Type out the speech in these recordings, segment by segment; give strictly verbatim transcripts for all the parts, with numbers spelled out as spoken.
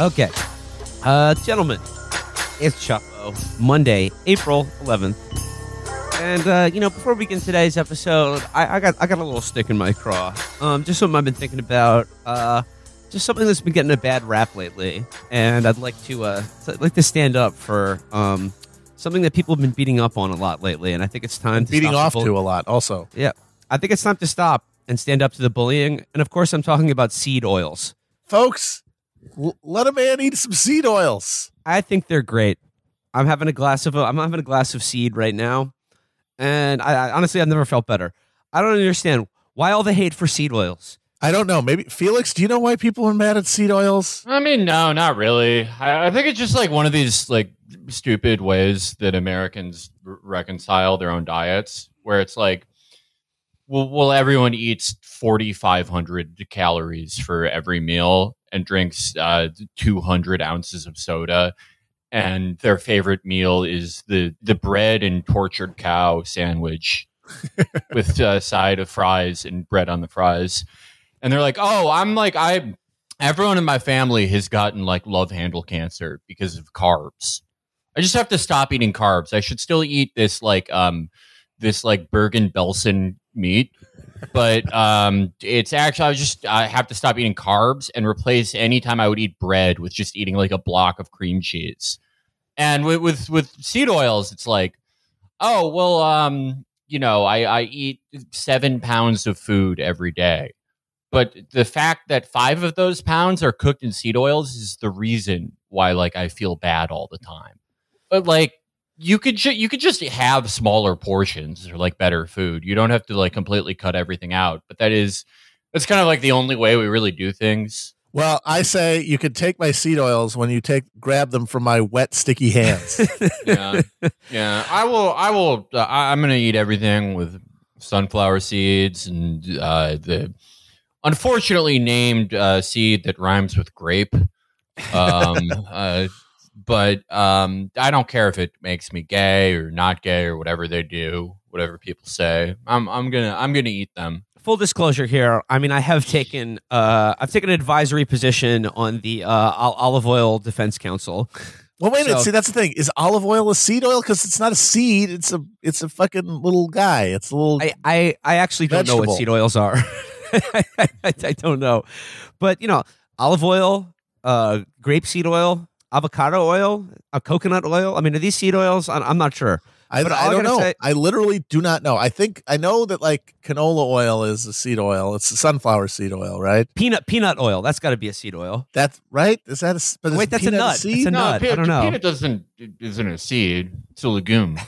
Okay. Uh, gentlemen, it's Chuck Lowe, Monday, April eleventh. And, uh, you know, before we begin today's episode, I, I got I got a little stick in my craw. Um, just something I've been thinking about. Uh, just something that's been getting a bad rap lately. And I'd like to, uh, I'd like to stand up for um, something that people have been beating up on a lot lately. And I think it's time to Beating stop off to a lot also. Yeah. I think it's time to stop and stand up to the bullying. And, of course, I'm talking about seed oils. Folks, l- let a man eat some seed oils. I think they're great. I'm having a glass of I'm having a glass of seed right now, and I, I honestly I've never felt better. I don't understand why all the hate for seed oils. I don't know. Maybe Felix, do you know why people are mad at seed oils? I mean, no, not really. I, I think it's just like one of these like stupid ways that Americans r- reconcile their own diets, where it's like, well, well, everyone eats forty-five hundred calories for every meal and drinks uh, two hundred ounces of soda, and their favorite meal is the, the bread and tortured cow sandwich with a side of fries and bread on the fries. And they're like, oh, I'm like, I, everyone in my family has gotten like love handle cancer because of carbs. I just have to stop eating carbs. I should still eat this like, um, this like Bergen-Belsen meat. But um, it's actually, I was just, I have to stop eating carbs and replace any time I would eat bread with just eating like a block of cream cheese. And with with, with seed oils, it's like, oh, well, um, you know, I, I eat seven pounds of food every day. But the fact that five of those pounds are cooked in seed oils is the reason why, like, I feel bad all the time. But like, You could ju- you could just have smaller portions or like better food. You don't have to like completely cut everything out. But that is that's kind of like the only way we really do things. Well, I say you could take my seed oils when you take grab them from my wet, sticky hands. yeah, yeah. I will. I will. Uh, I, I'm going to eat everything with sunflower seeds and uh, the unfortunately named uh, seed that rhymes with grape. Um, uh, But um, I don't care if it makes me gay or not gay or whatever they do, whatever people say. I'm I'm gonna I'm gonna eat them. Full disclosure here. I mean, I have taken uh, I've taken an advisory position on the uh, Olive Oil Defense Council. Well, wait a so, minute. See, that's the thing. Is olive oil a seed oil? Because it's not a seed. It's a it's a fucking little guy. It's a little. I I, I actually vegetable. don't know what seed oils are. I, I, I don't know, but you know, olive oil, uh, grapeseed oil. Avocado oil, uh, coconut oil. I mean, are these seed oils? I'm not sure. I, I don't know. Say- I literally do not know. I think I know that like canola oil is a seed oil. It's a sunflower seed oil, right? Peanut peanut oil. That's got to be a seed oil. That's right. Is that a but wait? Is that's a nut. A seed? It's a no, nut. Pe- I don't know. Peanut doesn't isn't a seed. It's a legume.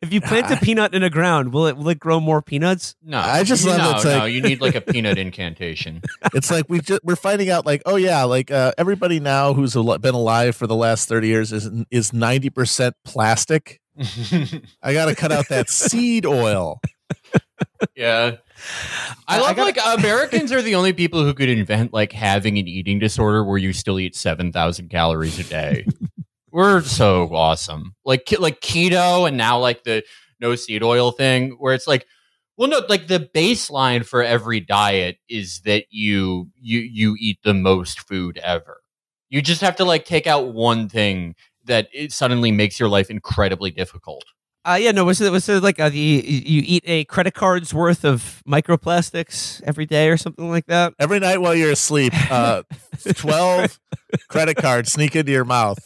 If you plant a peanut in the ground, will it will it grow more peanuts? No, I just love no, it. It's like, no, you need like a peanut incantation. It's like we just, we're finding out like, oh yeah, like uh, everybody now who's al- been alive for the last thirty years is is ninety percent plastic. I got to cut out that seed oil. Yeah, I love I gotta, like Americans are the only people who could invent like having an eating disorder where you still eat seven thousand calories a day. We're so awesome. Like like keto and now like the no seed oil thing where it's like, well, no, like the baseline for every diet is that you you you eat the most food ever. You just have to like take out one thing that it suddenly makes your life incredibly difficult. Uh, yeah, no, was it was it like uh, the you eat a credit card's worth of microplastics every day or something like that? Every night while you're asleep, uh, twelve credit cards sneak into your mouth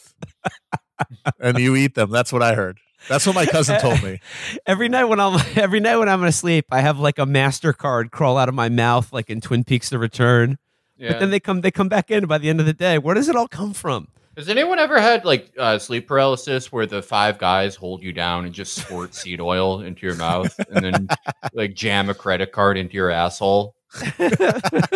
and you eat them. That's what I heard. That's what my cousin told me. Every night when I'm every night when I'm asleep, I have like a MasterCard crawl out of my mouth, like in Twin Peaks: The Return. Yeah. But then they come they come back in by the end of the day. Where does it all come from? Has anyone ever had like uh, sleep paralysis where the five guys hold you down and just squirt seed oil into your mouth and then like jam a credit card into your asshole? I'm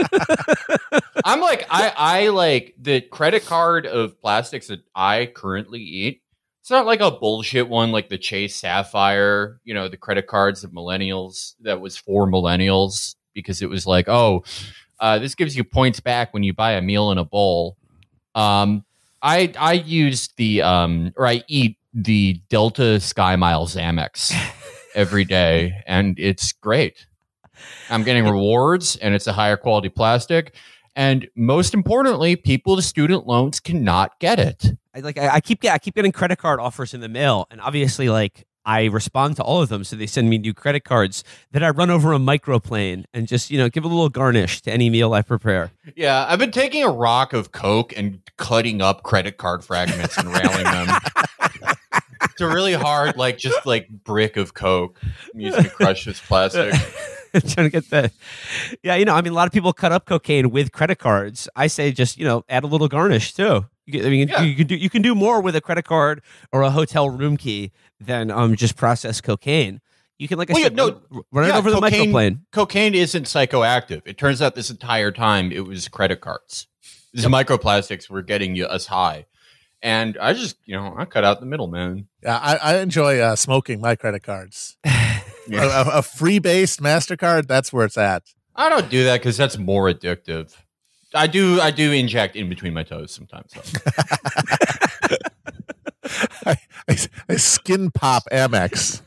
like, I, I like the credit card of plastics that I currently eat. It's not like a bullshit one like the Chase Sapphire, you know, the credit cards of millennials that was for millennials because it was like, oh, uh, this gives you points back when you buy a meal in a bowl. Um, I I used the um or I eat the Delta Sky Mile Xanax every day, and it's great. I'm getting rewards, and it's a higher quality plastic, And most importantly, people with student loans cannot get it. I, like I, I keep I keep getting credit card offers in the mail, and obviously, like, I respond to all of them, so they send me new credit cards that I run over a microplane and just, you know, give a little garnish to any meal I prepare. Yeah, I've been taking a rock of Coke and cutting up credit card fragments and railing them. It's a really hard, like, just like brick of Coke. I'm using to crush this plastic. Trying to get that. Yeah, you know, I mean, a lot of people cut up cocaine with credit cards. I say just, you know, add a little garnish too. You, I mean, yeah. you, you can do you can do more with a credit card or a hotel room key than um just process cocaine. You can, like I well, said, yeah, no, run, run yeah, it over cocaine, the microplane. Cocaine isn't psychoactive. It turns out this entire time it was credit cards. These yep. microplastics were getting you us high. And I just, you know, I cut out the middle, man. Yeah, I, I enjoy uh, smoking my credit cards. Yeah. A, a free-based MasterCard, that's where it's at. I don't do that because that's more addictive. I do I do inject in between my toes sometimes. So. I, I, I skin pop Amex.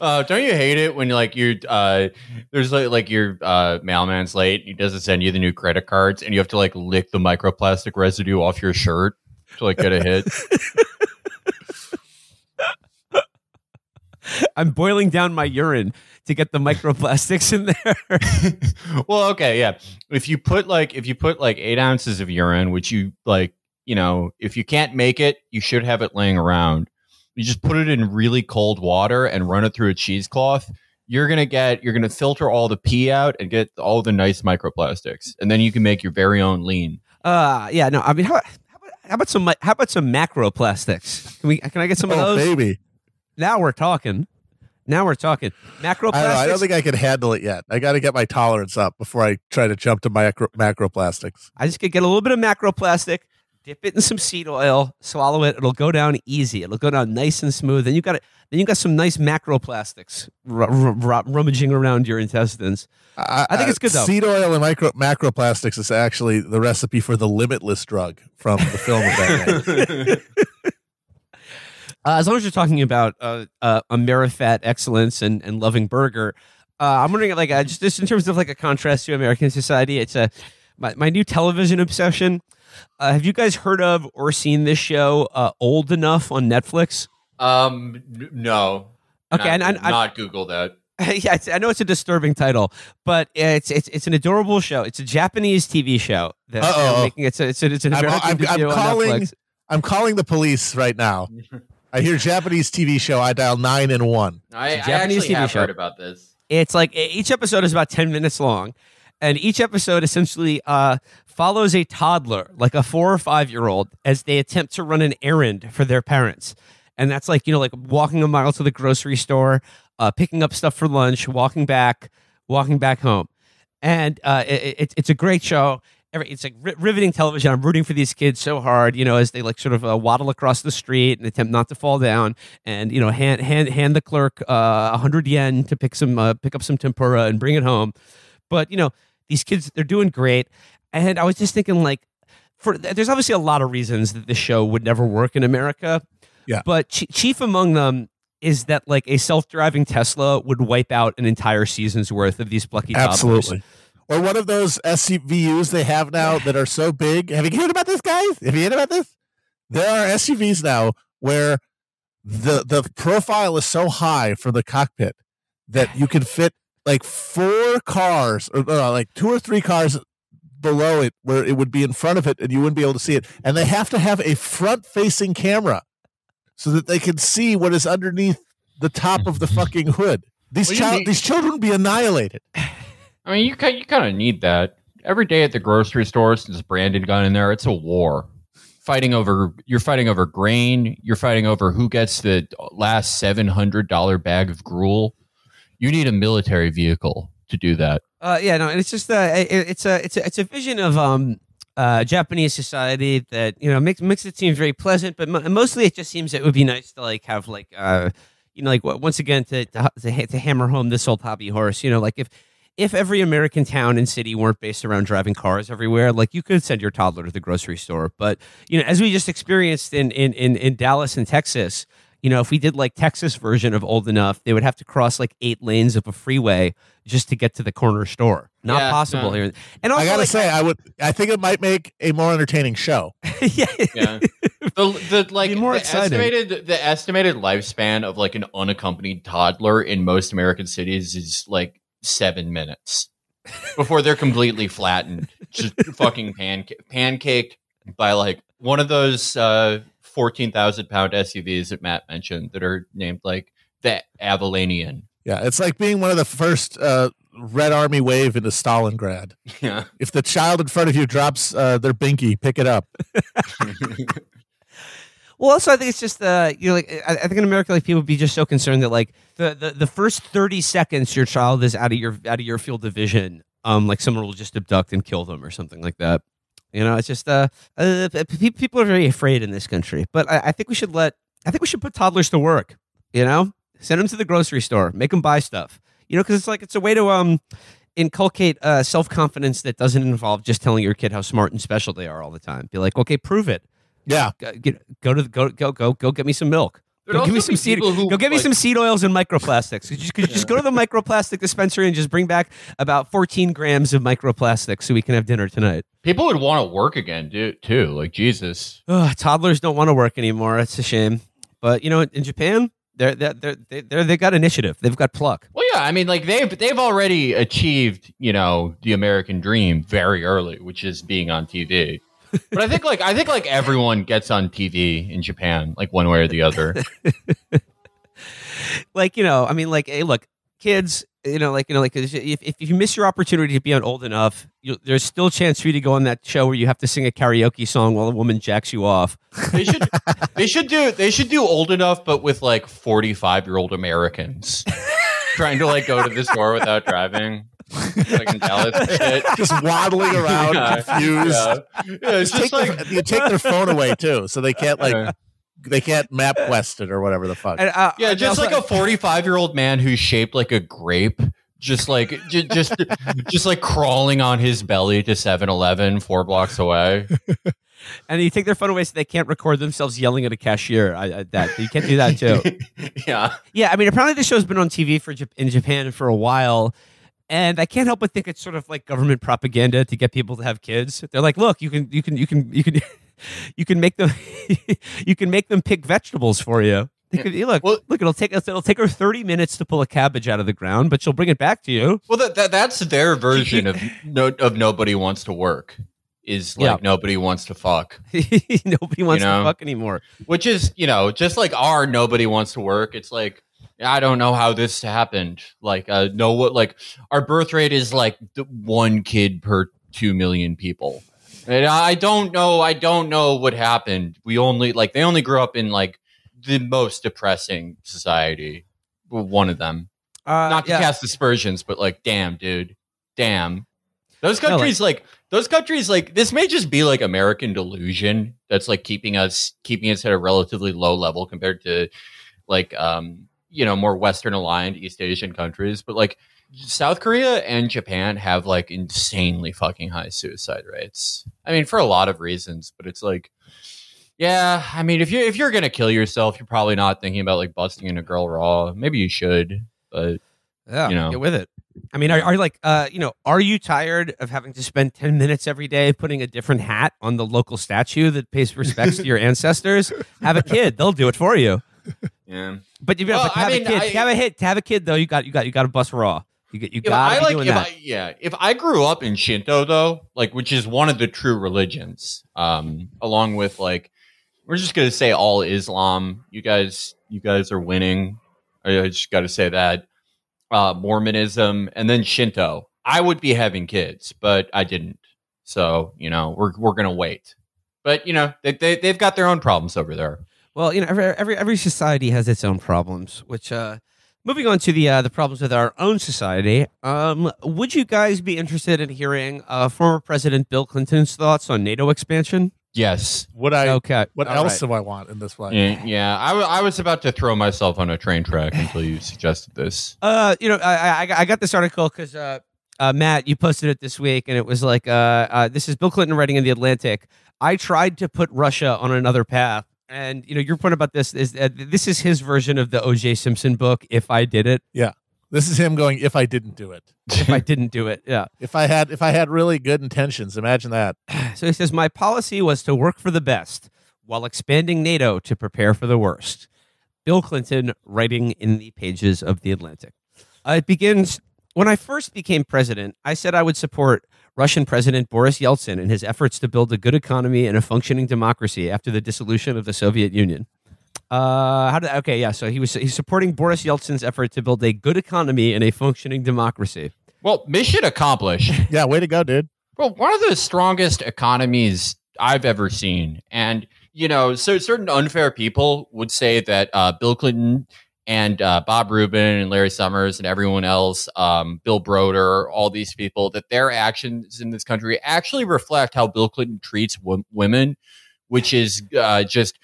uh, don't you hate it when like you uh, there's like, like your uh, mailman's late, and he doesn't send you the new credit cards, and you have to like lick the microplastic residue off your shirt to like get a hit. I'm boiling down my urine to get the microplastics in there. Well, okay, yeah. If you put like if you put like eight ounces of urine, which you like, you know, if you can't make it, you should have it laying around. You just put it in really cold water and run it through a cheesecloth. You're gonna get you're gonna filter all the pee out and get all the nice microplastics, and then you can make your very own lean. Uh yeah, no, I mean, how, how about how about some how about some macroplastics? Can we can I get some oh, of those? Baby. Now we're talking. Now we're talking. Macroplastics. I don't, I don't think I can handle it yet. I got to get my tolerance up before I try to jump to micro macroplastics. I just could get a little bit of macroplastic, dip it in some seed oil, swallow it. It'll go down easy. It'll go down nice and smooth. Then you got it. Then you got some nice macroplastics rummaging around your intestines. I, I think it's good though. Seed oil and micro macroplastics is actually the recipe for the Limitless drug from the film of that night. Uh, as long as you're talking about uh, uh, Amerifat excellence and, and loving burger, uh, I'm wondering, like, uh, just, just in terms of like a contrast to American society, it's a my, my new television obsession. Uh, have you guys heard of or seen this show, uh, Old Enough on Netflix? Um, no. Okay, and I not Google that. Yeah, it's, I know it's a disturbing title, but it's it's it's an adorable show. It's a Japanese T V show that uh -oh. making it's a, it's a, it's an American I'm, I'm, I'm on calling, Netflix. I'm calling the police right now. I hear Japanese T V show. I dial nine and one. I, Japanese I actually T V have show. heard about this. It's like each episode is about ten minutes long, and each episode essentially uh, follows a toddler, like a four or five year old, as they attempt to run an errand for their parents, and that's like you know like walking a mile to the grocery store, uh, picking up stuff for lunch, walking back, walking back home, and uh, it, it, it's a great show. It's like riveting television. I'm rooting for these kids so hard, you know, as they like sort of uh, waddle across the street and attempt not to fall down, and you know, hand hand hand the clerk a uh, hundred yen to pick some uh, pick up some tempura and bring it home. But you know, these kids, they're doing great. And I was just thinking, like, for there's obviously a lot of reasons that this show would never work in America. Yeah. But ch chief among them is that like a self-driving Tesla would wipe out an entire season's worth of these plucky toddlers. Absolutely. Or one of those S U Vs they have now that are so big. Have you heard about this, guys? Have you heard about this? There are S U Vs now where the the profile is so high for the cockpit that you can fit like four cars or uh, like two or three cars below it, where it would be in front of it and you wouldn't be able to see it. And they have to have a front-facing camera so that they can see what is underneath the top of the fucking hood. These, chi these children would be annihilated. I mean, you you kind of need that every day at the grocery store. Since Brandon got in there, it's a war. Fighting over you're fighting over grain. You're fighting over who gets the last seven hundred dollar bag of gruel. You need a military vehicle to do that. Uh, yeah, no, and it's just uh, it, it's a it's a it's a vision of um uh Japanese society that you know makes makes it seem very pleasant, but mo mostly it just seems it would be nice to like have like uh you know like once again to to to, to hammer home this old hobby horse. You know, like if. If every American town and city weren't based around driving cars everywhere, like you could send your toddler to the grocery store. But, you know, as we just experienced in in, in, in Dallas and Texas, You know, if we did like Texas version of Old Enough, they would have to cross like eight lanes of a freeway just to get to the corner store. Not yeah, possible no. here. And also, I gotta like, say, I would. I think it might make a more entertaining show. yeah. yeah. The the like more the estimated the estimated lifespan of like an unaccompanied toddler in most American cities is like seven minutes before they're completely flattened, just fucking panca pancaked by like one of those. Uh, fourteen thousand pound S U Vs that Matt mentioned that are named like the Avalanian. Yeah, it's like being one of the first uh, Red Army wave into Stalingrad. Yeah. If the child in front of you drops uh, their binky, pick it up. Well, also, I think it's just the, you know, like, I, I think in America, like, people would be just so concerned that, like, the, the, the first thirty seconds your child is out of your, out of your field of vision, um, like, someone will just abduct and kill them or something like that. You know, it's just uh, uh, people are very afraid in this country. But I, I think we should let I think we should put toddlers to work, you know, send them to the grocery store, make them buy stuff, you know, because it's like it's a way to um, inculcate uh, self-confidence that doesn't involve just telling your kid how smart and special they are all the time. Be like, OK, prove it. Yeah. Go, get, go to the go, go, go, go get me some milk. Go give me some seed. Who, go get me like, some seed oils and microplastics. Could you, could you yeah. just go to the microplastic dispensary and just bring back about fourteen grams of microplastics so we can have dinner tonight? People would want to work again, dude, too. Like Jesus, oh, toddlers don't want to work anymore. It's a shame, but you know, in Japan, they're they're they they're they've got initiative. They've got pluck. Well, yeah, I mean, like they've they've already achieved, you know, the American dream very early, which is being on T V. But I think like I think like everyone gets on T V in Japan, like one way or the other. Like, you know, I mean, like, hey, look, kids, you know, like, you know, like if, if you miss your opportunity to be on Old Enough, you, there's still a chance for you to go on that show where you have to sing a karaoke song while a woman jacks you off. They should they should do they should do Old Enough, but with like forty-five year old Americans trying to like go to the store without driving. Like in Dallas, shit. Just waddling around, yeah. confused. Yeah. Yeah, it's just take like their, you take their phone away too, so they can't like yeah. they can't map quest it or whatever the fuck. And, uh, yeah, just like a forty-five year old man who's shaped like a grape, just like just just, just like crawling on his belly to seven eleven four blocks away. And you take their phone away so they can't record themselves yelling at a cashier. I, I, that you can't do that too. Yeah, yeah. I mean, apparently this show's been on T V for in Japan for a while. And I can't help but think it's sort of like government propaganda to get people to have kids. They're like, look, you can, you can, you can, you can, you can make them, you can make them pick vegetables for you. They could, look, well, look, it'll take it'll take her thirty minutes to pull a cabbage out of the ground, but she'll bring it back to you. Well, that, that that's their version of no, of nobody wants to work. Is like yeah. nobody wants to fuck. Nobody wants you know? to fuck anymore. Which is, you know, just like our nobody wants to work. It's like, I don't know how this happened. Like, uh, no, what, like, our birth rate is like one kid per two million people. And I don't know. I don't know what happened. We only, like, they only grew up in like the most depressing society. One of them. Uh, Not to yeah. cast aspersions, but like, damn, dude. Damn. Those countries, no, like, like, those countries, like, this may just be like American delusion that's like keeping us, keeping us at a relatively low level compared to like, um, you know, more Western aligned East Asian countries, but like South Korea and Japan have like insanely fucking high suicide rates. I mean, for a lot of reasons, but it's like, yeah, I mean, if you, if you're going to kill yourself, you're probably not thinking about like busting in a girl raw. Maybe you should, but yeah, you know, get with it. I mean, are, are like, uh, you know, are you tired of having to spend ten minutes every day putting a different hat on the local statue that pays respects to your ancestors? Have a kid. They'll do it for you. Yeah, but you know, well, to have I mean, a kid, I, to have a hit, to have a kid though. You got, you got, you got to bust raw. You got, you got like, doing that. I, yeah, if I grew up in Shinto though, like which is one of the true religions, um, along with like, we're just gonna say all Islam. You guys, you guys are winning. I, I just got to say that uh, Mormonism and then Shinto. I would be having kids, but I didn't. So you know, we're we're gonna wait. But you know, they, they they've got their own problems over there. Well, you know, every, every every society has its own problems. Which, uh, moving on to the uh, the problems with our own society, um, would you guys be interested in hearing uh, former President Bill Clinton's thoughts on NATO expansion? Yes. What I okay. What All else right. do I want in this fight? Yeah, yeah. I, I was about to throw myself on a train track until you suggested this. Uh, you know, I I, I got this article because uh, uh, Matt, you posted it this week, and it was like, uh, uh, this is Bill Clinton writing in The Atlantic. I tried to put Russia on another path. And, you know, your point about this is uh, this is his version of the O J Simpson book, If I Did It. Yeah. This is him going, if I didn't do it. If I didn't do it, yeah. If I had if I had really good intentions, imagine that. So he says, my policy was to work for the best while expanding NATO to prepare for the worst. Bill Clinton, writing in the pages of The Atlantic. Uh, it begins, when I first became president, I said I would support Russian President Boris Yeltsin in his efforts to build a good economy and a functioning democracy after the dissolution of the Soviet Union. Uh, how did okay, yeah. So he was he's supporting Boris Yeltsin's effort to build a good economy and a functioning democracy. Well, mission accomplished. Yeah, way to go, dude. Well, one of the strongest economies I've ever seen, and you know, so certain unfair people would say that uh, Bill Clinton and uh, Bob Rubin and Larry Summers and everyone else, um, Bill Browder, all these people, that their actions in this country actually reflect how Bill Clinton treats w women, which is uh, just.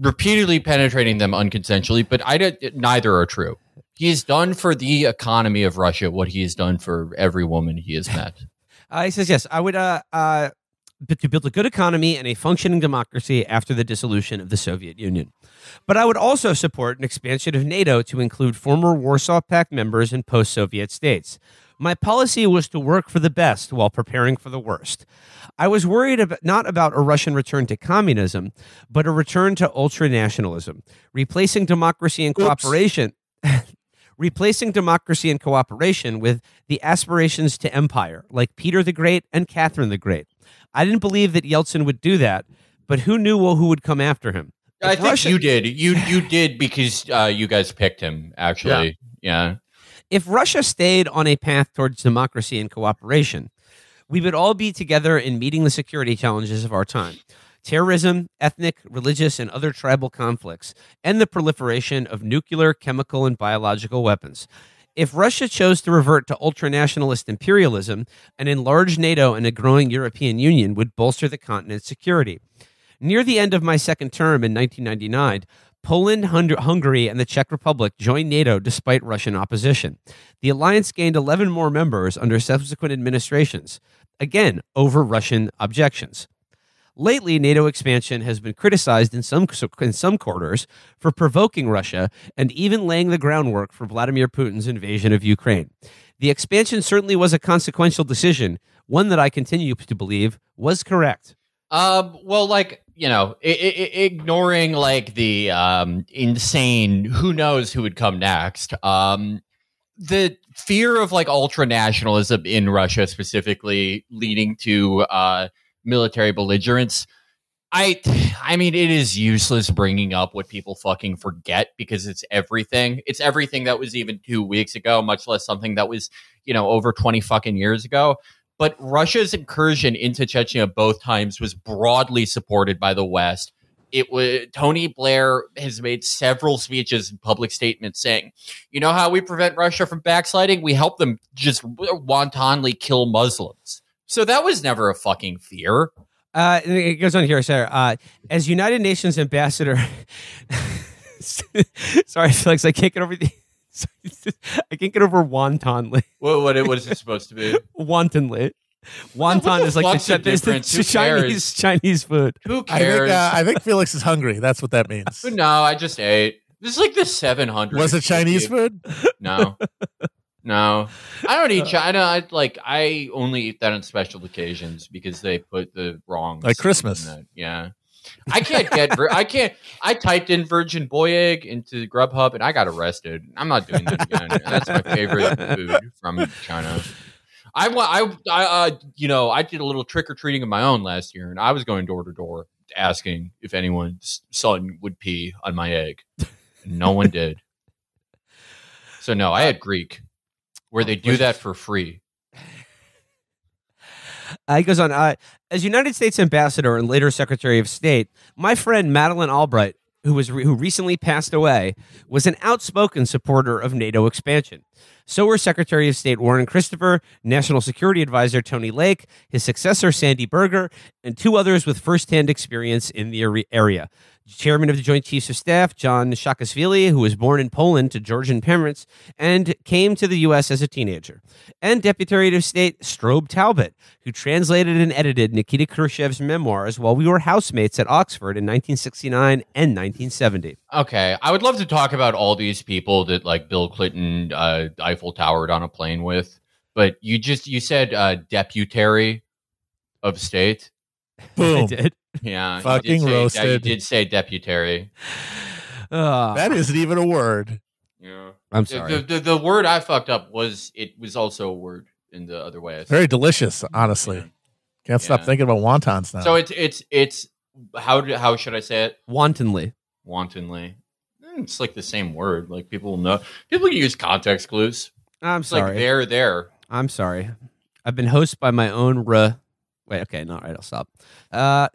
repeatedly penetrating them unconsensually, but I don't, neither are true. He has done for the economy of Russia what he has done for every woman he has met. uh, he says, yes, I would uh, uh, to build a good economy and a functioning democracy after the dissolution of the Soviet Union. But I would also support an expansion of NATO to include former Warsaw Pact members and post-Soviet states. My policy was to work for the best while preparing for the worst. I was worried about, not about a Russian return to communism, but a return to ultranationalism, replacing democracy and cooperation, replacing democracy and cooperation with the aspirations to empire, like Peter the Great and Catherine the Great. I didn't believe that Yeltsin would do that, but who knew who would come after him? I if think Russia you did. You you did because uh, you guys picked him. Actually, yeah. yeah. If Russia stayed on a path towards democracy and cooperation, we would all be together in meeting the security challenges of our time. Terrorism, ethnic, religious, and other tribal conflicts, and the proliferation of nuclear, chemical, and biological weapons. If Russia chose to revert to ultranationalist imperialism, an enlarged NATO and a growing European Union would bolster the continent's security. Near the end of my second term in nineteen ninety-nine, Poland, Hungary, and the Czech Republic joined NATO despite Russian opposition. The alliance gained eleven more members under subsequent administrations, again over Russian objections. Lately, NATO expansion has been criticized in some, in some quarters for provoking Russia and even laying the groundwork for Vladimir Putin's invasion of Ukraine. The expansion certainly was a consequential decision, one that I continue to believe was correct. Um, well, like... You know, I I ignoring like the um, insane, who knows who would come next. Um, the fear of like ultranationalism in Russia, specifically leading to uh, military belligerence. I, I mean, it is useless bringing up what people fucking forget because it's everything. It's everything that was even two weeks ago, much less something that was, you know, over twenty fucking years ago. But Russia's incursion into Chechnya both times was broadly supported by the West. It was Tony Blair has made several speeches and public statements saying, you know how we prevent Russia from backsliding? We help them just wantonly kill Muslims. So that was never a fucking fear. Uh, it goes on here, Sarah. Uh, as United Nations ambassador, sorry, Felix, I can't get over the. I can't get over wantonly. What what what is it supposed to be? Wantonly. Wonton is like the, the, the Chinese Chinese food. Who cares? I think, uh, I think Felix is hungry. That's what that means. No, I just ate. This is like the seven hundred. Was it Chinese food? No, no. I don't eat China. I like. I only eat that on special occasions because they put the wrong like Christmas. In that. Yeah. I can't get, I can't, I typed in Virgin Boyeg into Grubhub and I got arrested. I'm not doing that again. That's my favorite food from China. I, I, I uh, you know, I did a little trick or treating of my own last year and I was going door to door asking if anyone's son would pee on my egg. No one did. So no, I had Greek where they do that for free. Uh, he goes on, uh, as United States ambassador and later Secretary of State, my friend Madeleine Albright, who was re who recently passed away, was an outspoken supporter of NATO expansion. So were Secretary of State Warren Christopher, National Security Advisor Tony Lake, his successor Sandy Berger, and two others with firsthand experience in the area. Chairman of the Joint Chiefs of Staff, John Shakashvili, who was born in Poland to Georgian parents and came to the U S as a teenager. And Deputy of State Strobe Talbott, who translated and edited Nikita Khrushchev's memoirs while we were housemates at Oxford in nineteen sixty-nine and nineteen seventy. Okay, I would love to talk about all these people that like Bill Clinton uh, Eiffel Towered on a plane with, but you just, you said uh, Deputy of State. Boom. I did. Yeah, fucking you roasted. Say, you did say deputary. Uh, that isn't even a word. Yeah, I'm sorry. The, the, the word I fucked up was it was also a word in the other way. Very delicious, honestly. Yeah. Can't yeah. stop thinking about wontons now. So it's it's it's how do, how should I say it? Wantonly, wantonly. It's like the same word. Like people know. People use context clues. I'm it's sorry. Like they're there. I'm sorry. I've been hosted by my own ruh. Wait, okay, no, all right, I'll stop. Uh,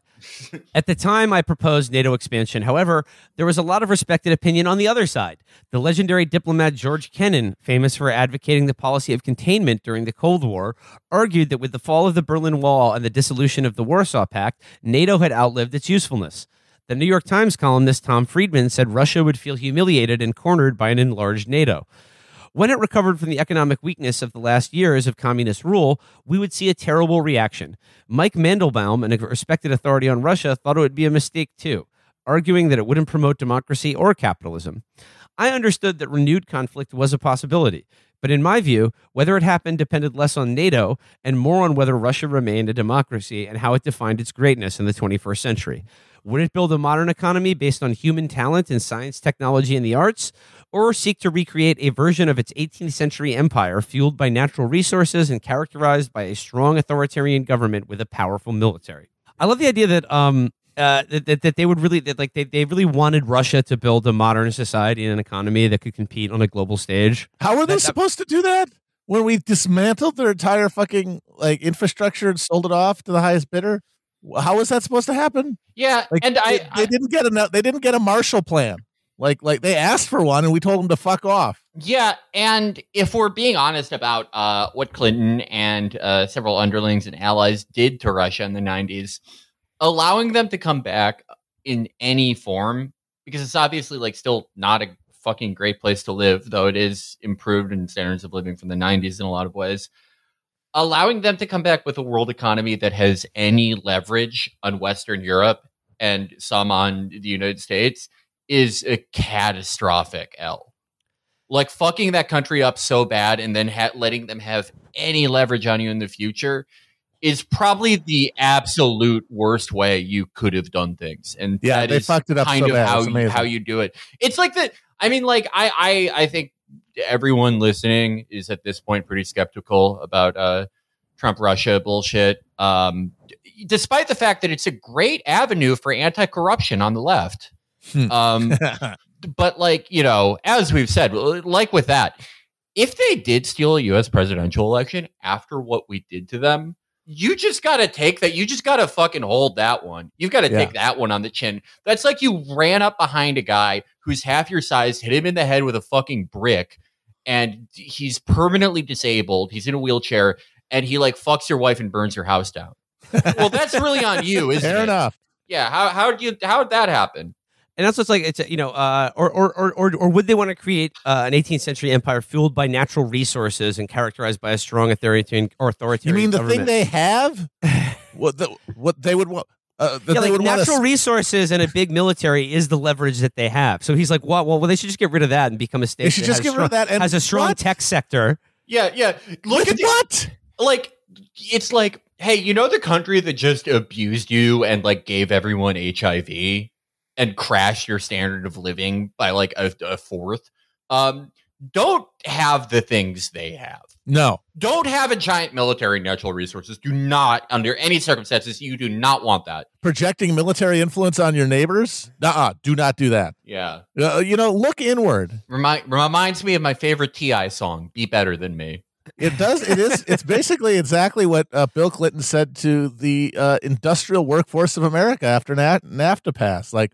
at the time I proposed NATO expansion, however, there was a lot of respected opinion on the other side. The legendary diplomat George Kennan, famous for advocating the policy of containment during the Cold War, argued that with the fall of the Berlin Wall and the dissolution of the Warsaw Pact, NATO had outlived its usefulness. The New York Times columnist Tom Friedman said Russia would feel humiliated and cornered by an enlarged NATO. When it recovered from the economic weakness of the last years of communist rule, we would see a terrible reaction. Mike Mandelbaum, a respected authority on Russia, thought it would be a mistake too, arguing that it wouldn't promote democracy or capitalism. I understood that renewed conflict was a possibility, but in my view, whether it happened depended less on NATO and more on whether Russia remained a democracy and how it defined its greatness in the twenty-first century. Would it build a modern economy based on human talent in science, technology, and the arts, or seek to recreate a version of its eighteenth century empire fueled by natural resources and characterized by a strong authoritarian government with a powerful military? I love the idea that um uh that that, that they would really that, like they they really wanted Russia to build a modern society and an economy that could compete on a global stage. How are they that, supposed that, to do that when we dismantled their entire fucking like infrastructure and sold it off to the highest bidder? How was that supposed to happen? Yeah, like, and I they, I they didn't get enough. They didn't get a Marshall Plan. Like, like they asked for one, and we told them to fuck off. Yeah, and if we're being honest about uh, what Clinton and uh, several underlings and allies did to Russia in the nineties, allowing them to come back in any form, because it's obviously like still not a fucking great place to live, though it is improved in standards of living from the nineties in a lot of ways. Allowing them to come back with a world economy that has any leverage on Western Europe and some on the United States is a catastrophic L. Like fucking that country up so bad and then ha letting them have any leverage on you in the future is probably the absolute worst way you could have done things. And yeah, that they is fucked it up kind so of bad. How, you, how you do it. It's like that. I mean, like I, I, I think everyone listening is at this point pretty skeptical about uh, Trump Russia bullshit, um, despite the fact that it's a great avenue for anti-corruption on the left. Hmm. Um, but like, you know, as we've said, like with that, if they did steal a U S presidential election after what we did to them, you just got to take that. You just got to fucking hold that one. You've got to yeah. take that one on the chin. That's like you ran up behind a guy who's half your size, hit him in the head with a fucking brick, and he's permanently disabled. He's in a wheelchair, and he like fucks your wife and burns your house down. Well, that's really on you, isn't Fair it? Fair enough. Yeah. How how do you how did that happen? And that's what's like, it's, you know, uh, or, or, or, or, or would they want to create uh, an eighteenth century empire fueled by natural resources and characterized by a strong authoritarian or authoritarian? You mean the government? Thing they have? what, the, what they would want? Uh, yeah, like natural resources and a big military is the leverage that they have. So he's like, well, well, well they should just get rid of that and become a state. They should just get strong, rid of that. And has a strong what? Tech sector. Yeah, yeah. Look With at the, what? Like, it's like, hey, you know, the country that just abused you and like gave everyone H I V. And crash your standard of living by like a, a fourth. Um, don't have the things they have. No, don't have a giant military, natural resources. Do not, under any circumstances, you do not want that. Projecting military influence on your neighbors. Nuh-uh, do not do that. Yeah, uh, you know, look inward. Remind, reminds me of my favorite T I song, "Be Better Than Me." It does. It is. It's basically exactly what uh, Bill Clinton said to the uh, industrial workforce of America after Na NAFTA passed. Like.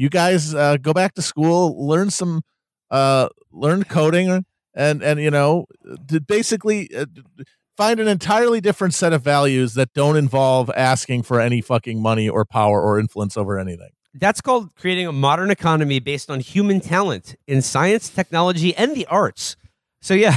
You guys uh, go back to school, learn some, uh, learn coding, and, and, you know, to basically find an entirely different set of values that don't involve asking for any fucking money or power or influence over anything. That's called creating a modern economy based on human talent in science, technology, and the arts. So yeah,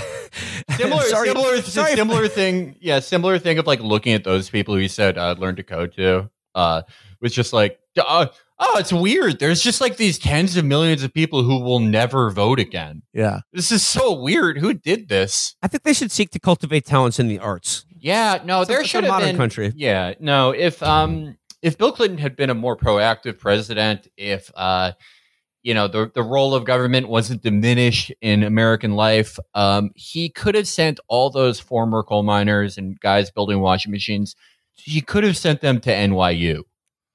similar, sorry. similar, sorry. similar thing. Yeah, similar thing of like looking at those people who you said uh, learn to code to uh, was just like, uh, oh, it's weird. There's just like these tens of millions of people who will never vote again. Yeah, this is so weird. Who did this? I think they should seek to cultivate talents in the arts. Yeah, no, so there should have been a modern country. Yeah, no, if um if Bill Clinton had been a more proactive president, if uh. you know, the, the role of government wasn't diminished in American life. Um, he could have sent all those former coal miners and guys building washing machines. He could have sent them to N Y U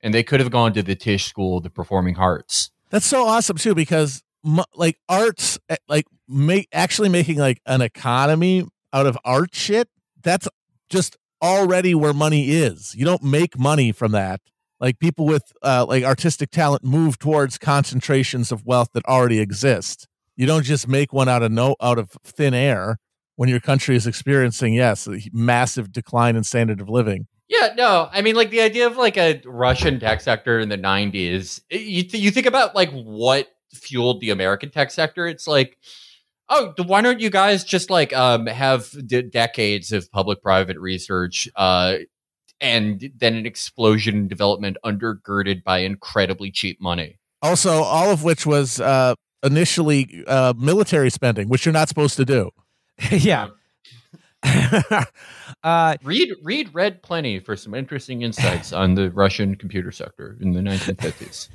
and they could have gone to the Tisch School of the Performing Arts. That's so awesome, too, because like arts, like make actually making like an economy out of art shit. That's just already where money is. You don't make money from that. Like people with uh, like artistic talent move towards concentrations of wealth that already exist. You don't just make one out of no out of thin air when your country is experiencing, yes, a massive decline in standard of living. Yeah, no, I mean, like the idea of like a Russian tech sector in the nineties, you, th you think about like what fueled the American tech sector. It's like, oh, why don't you guys just like um, have d decades of public-private research uh and then an explosion in development undergirded by incredibly cheap money. Also, all of which was uh, initially uh, military spending, which you're not supposed to do. Yeah. uh, read read Red Plenty for some interesting insights on the Russian computer sector in the nineteen fifties.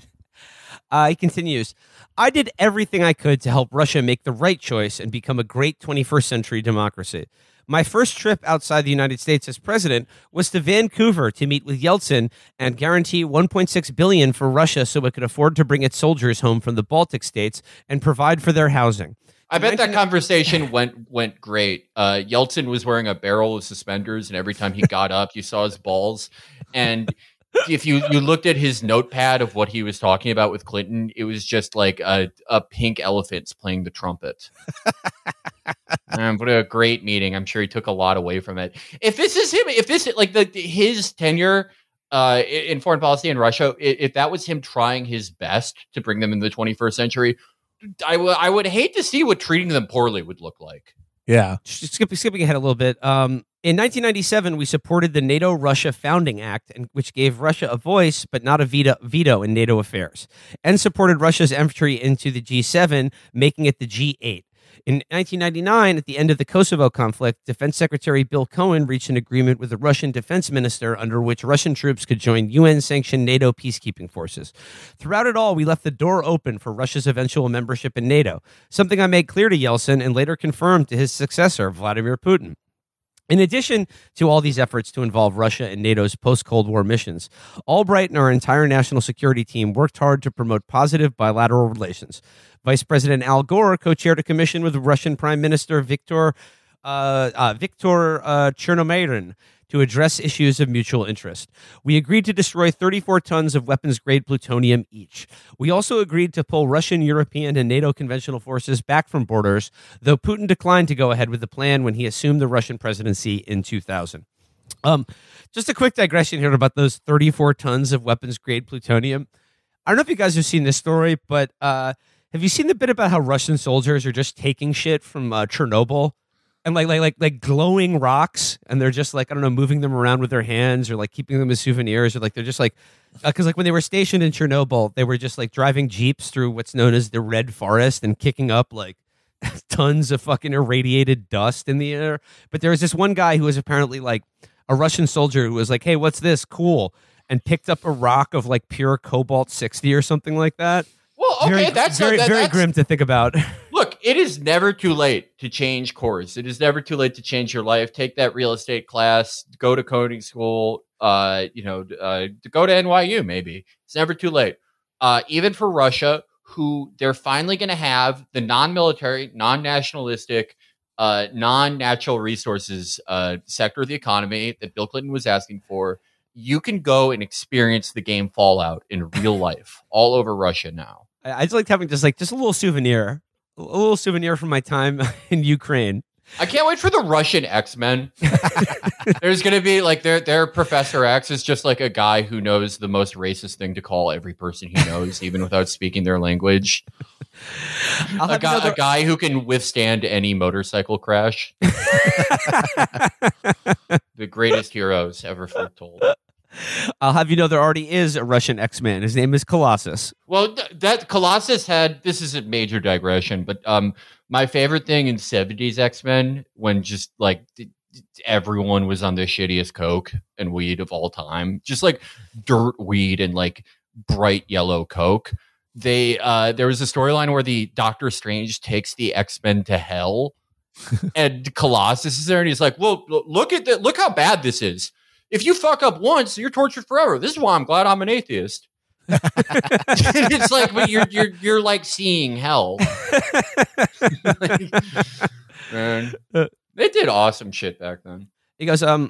Uh, he continues, I did everything I could to help Russia make the right choice and become a great twenty-first century democracy. My first trip outside the United States as president was to Vancouver to meet with Yeltsin and guarantee one point six billion dollars for Russia so it could afford to bring its soldiers home from the Baltic states and provide for their housing. I bet that conversation went went great. Uh, Yeltsin was wearing a barrel of suspenders, and every time he got up, you saw his balls. And if you, you looked at his notepad of what he was talking about with Clinton, it was just like a, a pink elephant's playing the trumpet. um, what a great meeting. I'm sure he took a lot away from it. If this is him, if this like the, his tenure uh, in foreign policy in Russia, if that was him trying his best to bring them in the twenty-first century, I, I would hate to see what treating them poorly would look like. Yeah. Skip, skipping ahead a little bit. Um, In nineteen ninety-seven, we supported the NATO-Russia Founding Act, which gave Russia a voice, but not a veto, veto in NATO affairs, and supported Russia's entry into the G seven, making it the G eight. In nineteen ninety-nine, at the end of the Kosovo conflict, Defense Secretary Bill Cohen reached an agreement with the Russian defense minister under which Russian troops could join U N-sanctioned NATO peacekeeping forces. Throughout it all, we left the door open for Russia's eventual membership in NATO, something I made clear to Yeltsin and later confirmed to his successor, Vladimir Putin. In addition to all these efforts to involve Russia in NATO's post-Cold War missions, Albright and our entire national security team worked hard to promote positive bilateral relations. Vice President Al Gore co-chaired a commission with Russian Prime Minister Viktor uh, uh, Viktor uh, Chernomyrdin to address issues of mutual interest. We agreed to destroy thirty-four tons of weapons-grade plutonium each. We also agreed to pull Russian, European, and NATO conventional forces back from borders, though Putin declined to go ahead with the plan when he assumed the Russian presidency in two thousand. Um, just a quick digression here about those thirty-four tons of weapons-grade plutonium. I don't know if you guys have seen this story, but uh, have you seen the bit about how Russian soldiers are just taking shit from uh, Chernobyl? And like, like, like, like glowing rocks, and they're just like, I don't know, moving them around with their hands or like keeping them as souvenirs, or like they're just like, because uh, like when they were stationed in Chernobyl, they were just like driving Jeeps through what's known as the Red Forest and kicking up like tons of fucking irradiated dust in the air. But there was this one guy who was apparently like a Russian soldier who was like, hey, what's this? Cool. And picked up a rock of like pure cobalt sixty or something like that. Well, okay, very, that's very, that, very that's, grim to think about. Look, it is never too late to change course. It is never too late to change your life. Take that real estate class, go to coding school, uh, you know, uh, go to N Y U maybe. It's never too late. Uh, even for Russia, who they're finally going to have the non-military, non-nationalistic, uh, non-natural resources uh, sector of the economy that Bill Clinton was asking for. You can go and experience the game Fallout in real life all over Russia now. I just liked having just like just a little souvenir, a little souvenir from my time in Ukraine. I can't wait for the Russian X-Men. There's going to be like their their Professor X is just like a guy who knows the most racist thing to call every person he knows, even without speaking their language. A guy, another... a guy who can withstand any motorcycle crash. The greatest heroes ever foretold. I'll have you know there already is a Russian X-Man. His name is Colossus. Well, that Colossus had, this is a major digression, but um, my favorite thing in seventies X-Men, when just like everyone was on the shittiest coke and weed of all time, just like dirt weed and like bright yellow coke. They uh, there was a storyline where the Doctor Strange takes the X-Men to hell, and Colossus is there, and he's like, "Well, look at that! Look how bad this is. If you fuck up once, you're tortured forever. This is why I'm glad I'm an atheist." It's like, but you're you're you're like seeing hell. Like, man, they did awesome shit back then. He goes, um.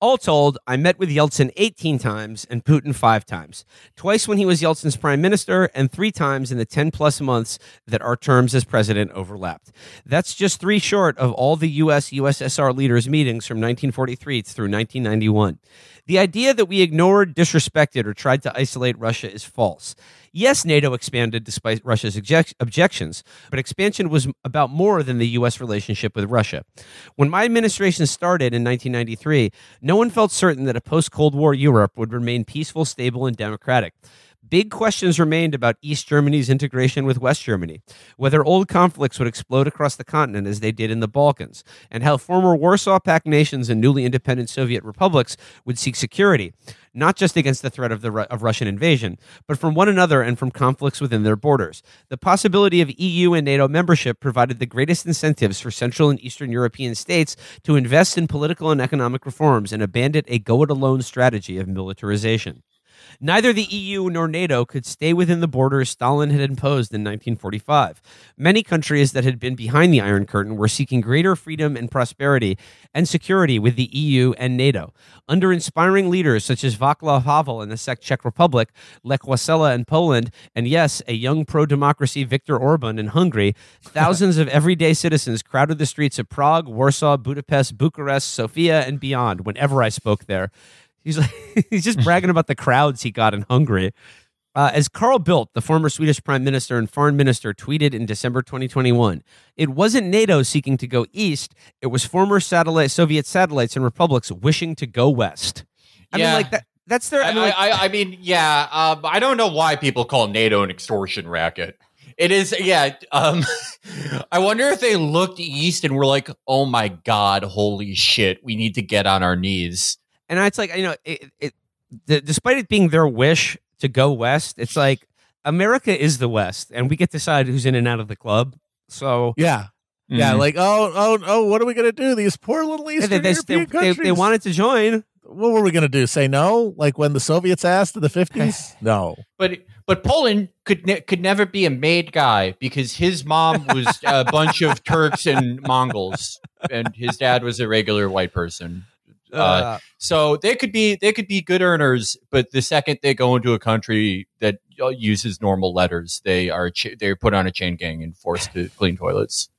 All told, I met with Yeltsin eighteen times and Putin five times, twice when he was Yeltsin's prime minister and three times in the ten plus months that our terms as president overlapped. That's just three short of all the U S U S S R leaders' meetings from nineteen forty-three through nineteen ninety-one. The idea that we ignored, disrespected, or tried to isolate Russia is false. Yes, NATO expanded despite Russia's objections, but expansion was about more than the U S relationship with Russia. When my administration started in nineteen ninety-three, no one felt certain that a post-Cold War Europe would remain peaceful, stable, and democratic. Big questions remained about East Germany's integration with West Germany, whether old conflicts would explode across the continent as they did in the Balkans, and how former Warsaw Pact nations and newly independent Soviet republics would seek security, not just against the threat of the of Russian invasion, but from one another and from conflicts within their borders. The possibility of E U and NATO membership provided the greatest incentives for Central and Eastern European states to invest in political and economic reforms and abandon a go-it-alone strategy of militarization. Neither the E U nor NATO could stay within the borders Stalin had imposed in nineteen forty-five. Many countries that had been behind the Iron Curtain were seeking greater freedom and prosperity and security with the E U and NATO. Under inspiring leaders such as Václav Havel in the Czech Republic, Lech Wałęsa in Poland, and yes, a young pro-democracy Viktor Orban in Hungary, thousands of everyday citizens crowded the streets of Prague, Warsaw, Budapest, Bucharest, Sofia, and beyond whenever I spoke there. He's like, he's just bragging about the crowds he got in Hungary. Uh, as Carl Bildt, the former Swedish prime minister and foreign minister, tweeted in December twenty twenty-one, it wasn't NATO seeking to go east. It was former satellite Soviet satellites and republics wishing to go west. I yeah. mean, like that, that's their. I mean, I, like, I, I mean yeah, um, I don't know why people call NATO an extortion racket. It is, yeah. Um, I wonder if they looked east and were like, oh, my God, holy shit, we need to get on our knees. And it's like, you know, it, it, the, despite it being their wish to go west, it's like America is the West, and we get to decide who's in and out of the club. So yeah, yeah, mm-hmm. like oh, oh, oh, what are we gonna do? These poor little Eastern they, they, European they, countries. They, they wanted to join. What were we gonna do? Say no? Like when the Soviets asked in the fifties? No. But but Poland could ne could never be a made guy because his mom was a bunch of Turks and Mongols, and his dad was a regular white person. Uh, uh, so they could be they could be good earners, but the second they go into a country that uses normal letters, they are ch they're put on a chain gang and forced to clean toilets.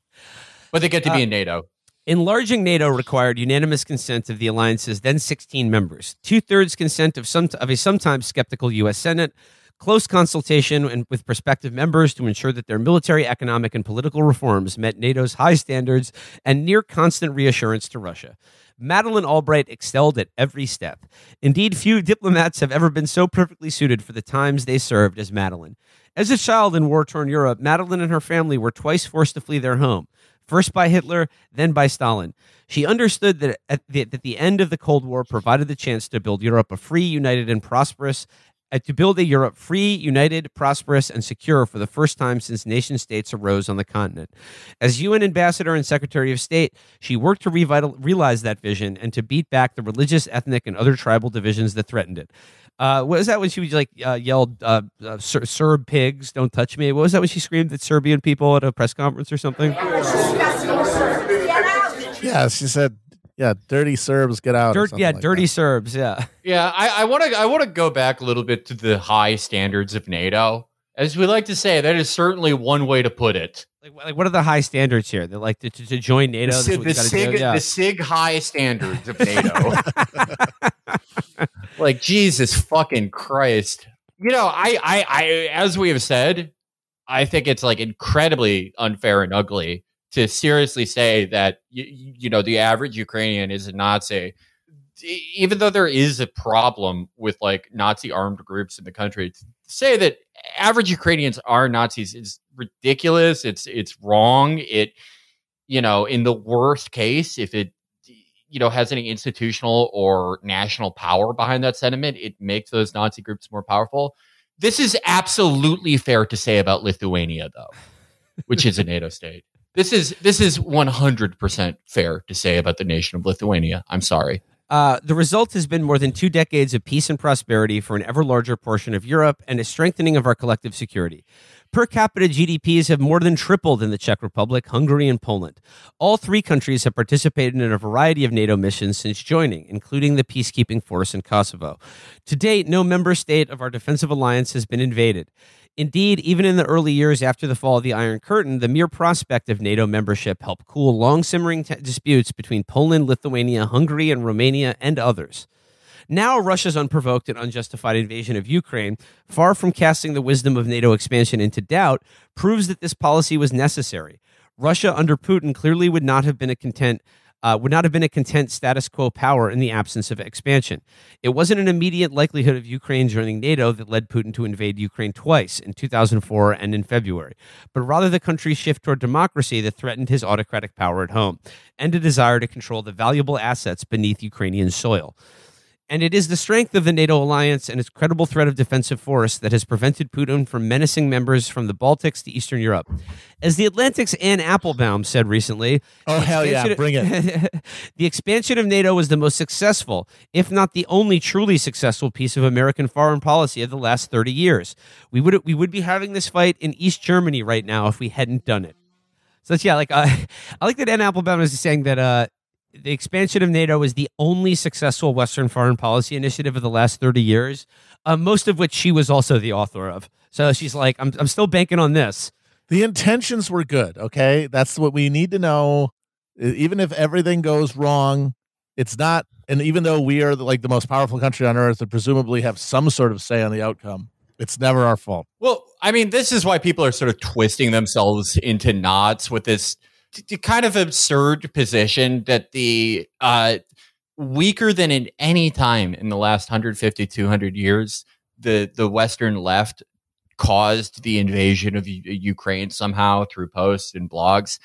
But they get to uh, be in NATO. Enlarging NATO required unanimous consent of the alliance's then sixteen members, two thirds consent of some of a sometimes skeptical U S Senate. Close consultation and with prospective members to ensure that their military, economic, and political reforms met NATO's high standards and near constant reassurance to Russia. Madeleine Albright excelled at every step. Indeed, few diplomats have ever been so perfectly suited for the times they served as Madeleine. As a child in war-torn Europe, Madeleine and her family were twice forced to flee their home. First by Hitler, then by Stalin. She understood that at the, that the end of the Cold War provided the chance to build Europe a free, united, and prosperous to build a Europe free, united, prosperous, and secure for the first time since nation-states arose on the continent. As U N Ambassador and Secretary of State, she worked to revital realize that vision and to beat back the religious, ethnic, and other tribal divisions that threatened it. Uh, what was that when she was, like uh, yelled, uh, uh, Ser Serb pigs, don't touch me? What was that when she screamed at Serbian people at a press conference or something? Yeah, she said... Yeah, dirty Serbs, get out. Dirt, yeah, like dirty that. Serbs, yeah. Yeah, I want to I want to go back a little bit to the high standards of NATO. As we like to say, that is certainly one way to put it. Like, like what are the high standards here? They're like to, to, to join NATO. The, the, sig, yeah. the sig high standards of NATO. Like, Jesus fucking Christ. You know, I, I, I, as we have said, I think it's like incredibly unfair and ugly to seriously say that, you, you know, the average Ukrainian is a Nazi, even though there is a problem with like Nazi armed groups in the country. To say that average Ukrainians are Nazis is ridiculous. It's, it's wrong. It, you know, in the worst case, if it, you know, has any institutional or national power behind that sentiment, it makes those Nazi groups more powerful. This is absolutely fair to say about Lithuania, though, which is a NATO state. This is this is one hundred percent fair to say about the nation of Lithuania. I'm sorry. Uh, the result has been more than two decades of peace and prosperity for an ever larger portion of Europe and a strengthening of our collective security. Per capita G D Ps have more than tripled in the Czech Republic, Hungary, and Poland. All three countries have participated in a variety of NATO missions since joining, including the peacekeeping force in Kosovo. To date, no member state of our defensive alliance has been invaded. Indeed, even in the early years after the fall of the Iron Curtain, the mere prospect of NATO membership helped cool long-simmering t- disputes between Poland, Lithuania, Hungary, and Romania, and others. Now, Russia's unprovoked and unjustified invasion of Ukraine, far from casting the wisdom of NATO expansion into doubt, proves that this policy was necessary. Russia under Putin clearly would not have been a content... Uh, would not have been a content status quo power in the absence of expansion. It wasn't an immediate likelihood of Ukraine joining NATO that led Putin to invade Ukraine twice, in two thousand four and in February, but rather the country's shift toward democracy that threatened his autocratic power at home, and a desire to control the valuable assets beneath Ukrainian soil. And it is the strength of the NATO alliance and its credible threat of defensive force that has prevented Putin from menacing members from the Baltics to Eastern Europe. As The Atlantic's Ann Applebaum said recently... Oh, hell yeah, bring it. The expansion of NATO was the most successful, if not the only truly successful piece of American foreign policy of the last thirty years. We would we would be having this fight in East Germany right now if we hadn't done it. So, yeah, like uh, I like that Ann Applebaum is saying that... Uh, The expansion of NATO is the only successful Western foreign policy initiative of the last thirty years, uh, most of which she was also the author of. So she's like, I'm, I'm still banking on this. The intentions were good, okay? That's what we need to know. Even if everything goes wrong, it's not, and even though we are the, like the most powerful country on earth and presumably have some sort of say on the outcome, it's never our fault. Well, I mean, this is why people are sort of twisting themselves into knots with this T- kind of absurd position that the uh, weaker than at any time in the last one hundred fifty, two hundred years, the, the Western left caused the invasion of U- Ukraine somehow through posts and blogs.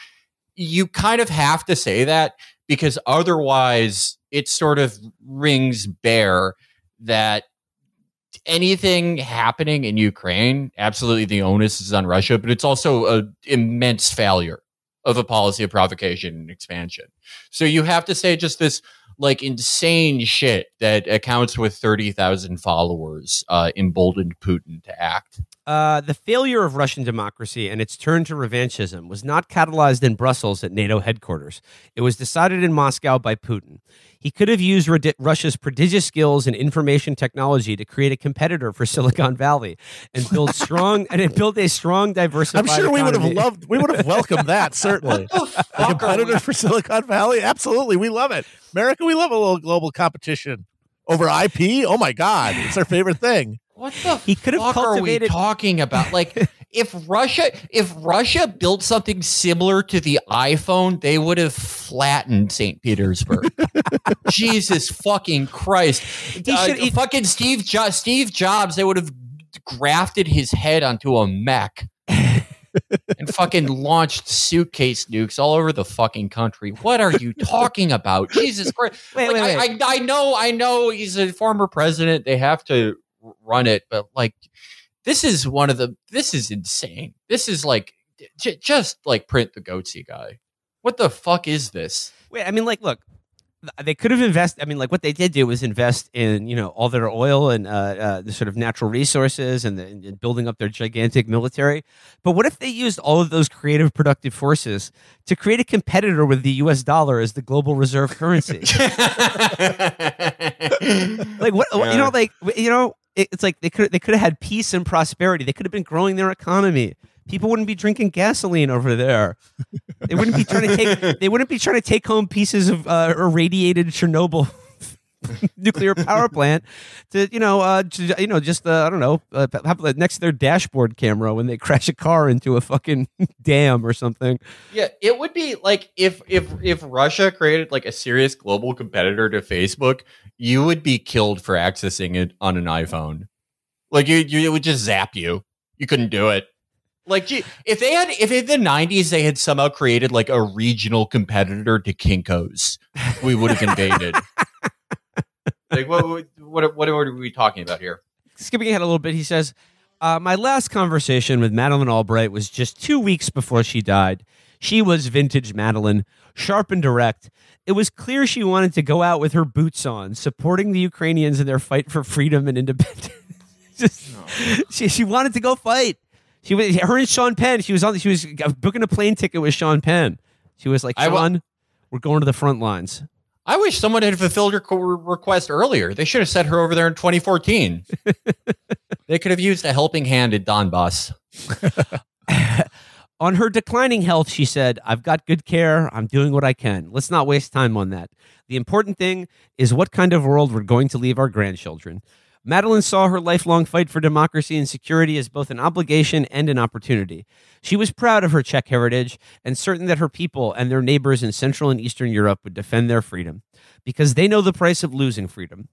You kind of have to say that because otherwise it sort of rings bare that anything happening in Ukraine, absolutely the onus is on Russia, but it's also an immense failure of a policy of provocation and expansion. So you have to say just this like insane shit that accounts with thirty thousand followers uh, emboldened Putin to act. Uh, the failure of Russian democracy and its turn to revanchism was not catalyzed in Brussels at NATO headquarters. It was decided in Moscow by Putin. He could have used Redi- Russia's prodigious skills in information technology to create a competitor for Silicon Valley and build strong and build a strong diversified. I'm sure we economy. would have loved, we would have welcomed that certainly. A competitor for Silicon Valley, absolutely, we love it, America. We love a little global competition over I P. Oh my God, it's our favorite thing. What the he could have fuck cultivated- are we talking about? Like, if Russia, if Russia built something similar to the iPhone, they would have flattened Saint Petersburg. Jesus fucking Christ! He uh, should, he, fucking Steve jo- Steve Jobs, they would have grafted his head onto a Mac and fucking launched suitcase nukes all over the fucking country. What are you talking about? Jesus Christ! Wait, like, wait, wait. I, I know, I know. He's a former president. They have to run it, but like this is one of the this is insane. This is like j- just like print the goatsy guy. What the fuck is this? Wait, I mean, like, look, they could have invested. I mean, like, what they did do was invest in, you know, all their oil and uh, uh, the sort of natural resources and, the, and building up their gigantic military. But what if they used all of those creative, productive forces to create a competitor with the U S dollar as the global reserve currency? Like what? Yeah. You know, like you know. It's like they could they could have had peace and prosperity. They could have been growing their economy. people wouldn't be drinking gasoline over there. They wouldn't be trying to take. They wouldn't be trying to take home pieces of uh, irradiated Chernobyl nuclear power plant to you know uh, to, you know just uh, I don't know uh, next to their dashboard camera when they crash a car into a fucking dam or something. Yeah, it would be like if if if Russia created like a serious global competitor to Facebook, you would be killed for accessing it on an iPhone. Like you, you it would just zap you. You couldn't do it. Like gee, if they had, if in the nineties they had somehow created like a regional competitor to Kinko's, we would have invaded. Like what, what, what are we talking about here? Skipping ahead a little bit, he says, uh, my last conversation with Madeleine Albright was just two weeks before she died. She was vintage Madeleine, sharp and direct. It was clear she wanted to go out with her boots on, supporting the Ukrainians in their fight for freedom and independence. Just, oh. she, she wanted to go fight. She was her and Sean Penn. She was on. She was booking a plane ticket with Sean Penn. She was like, Sean, we're going to the front lines. I wish someone had fulfilled her request earlier. They should have sent her over there in twenty fourteen. They could have used a helping hand at Donbass. On her declining health, she said, I've got good care. I'm doing what I can. Let's not waste time on that. The important thing is what kind of world we're going to leave our grandchildren. Madeleine saw her lifelong fight for democracy and security as both an obligation and an opportunity. She was proud of her Czech heritage and certain that her people and their neighbors in Central and Eastern Europe would defend their freedom because they know the price of losing freedom.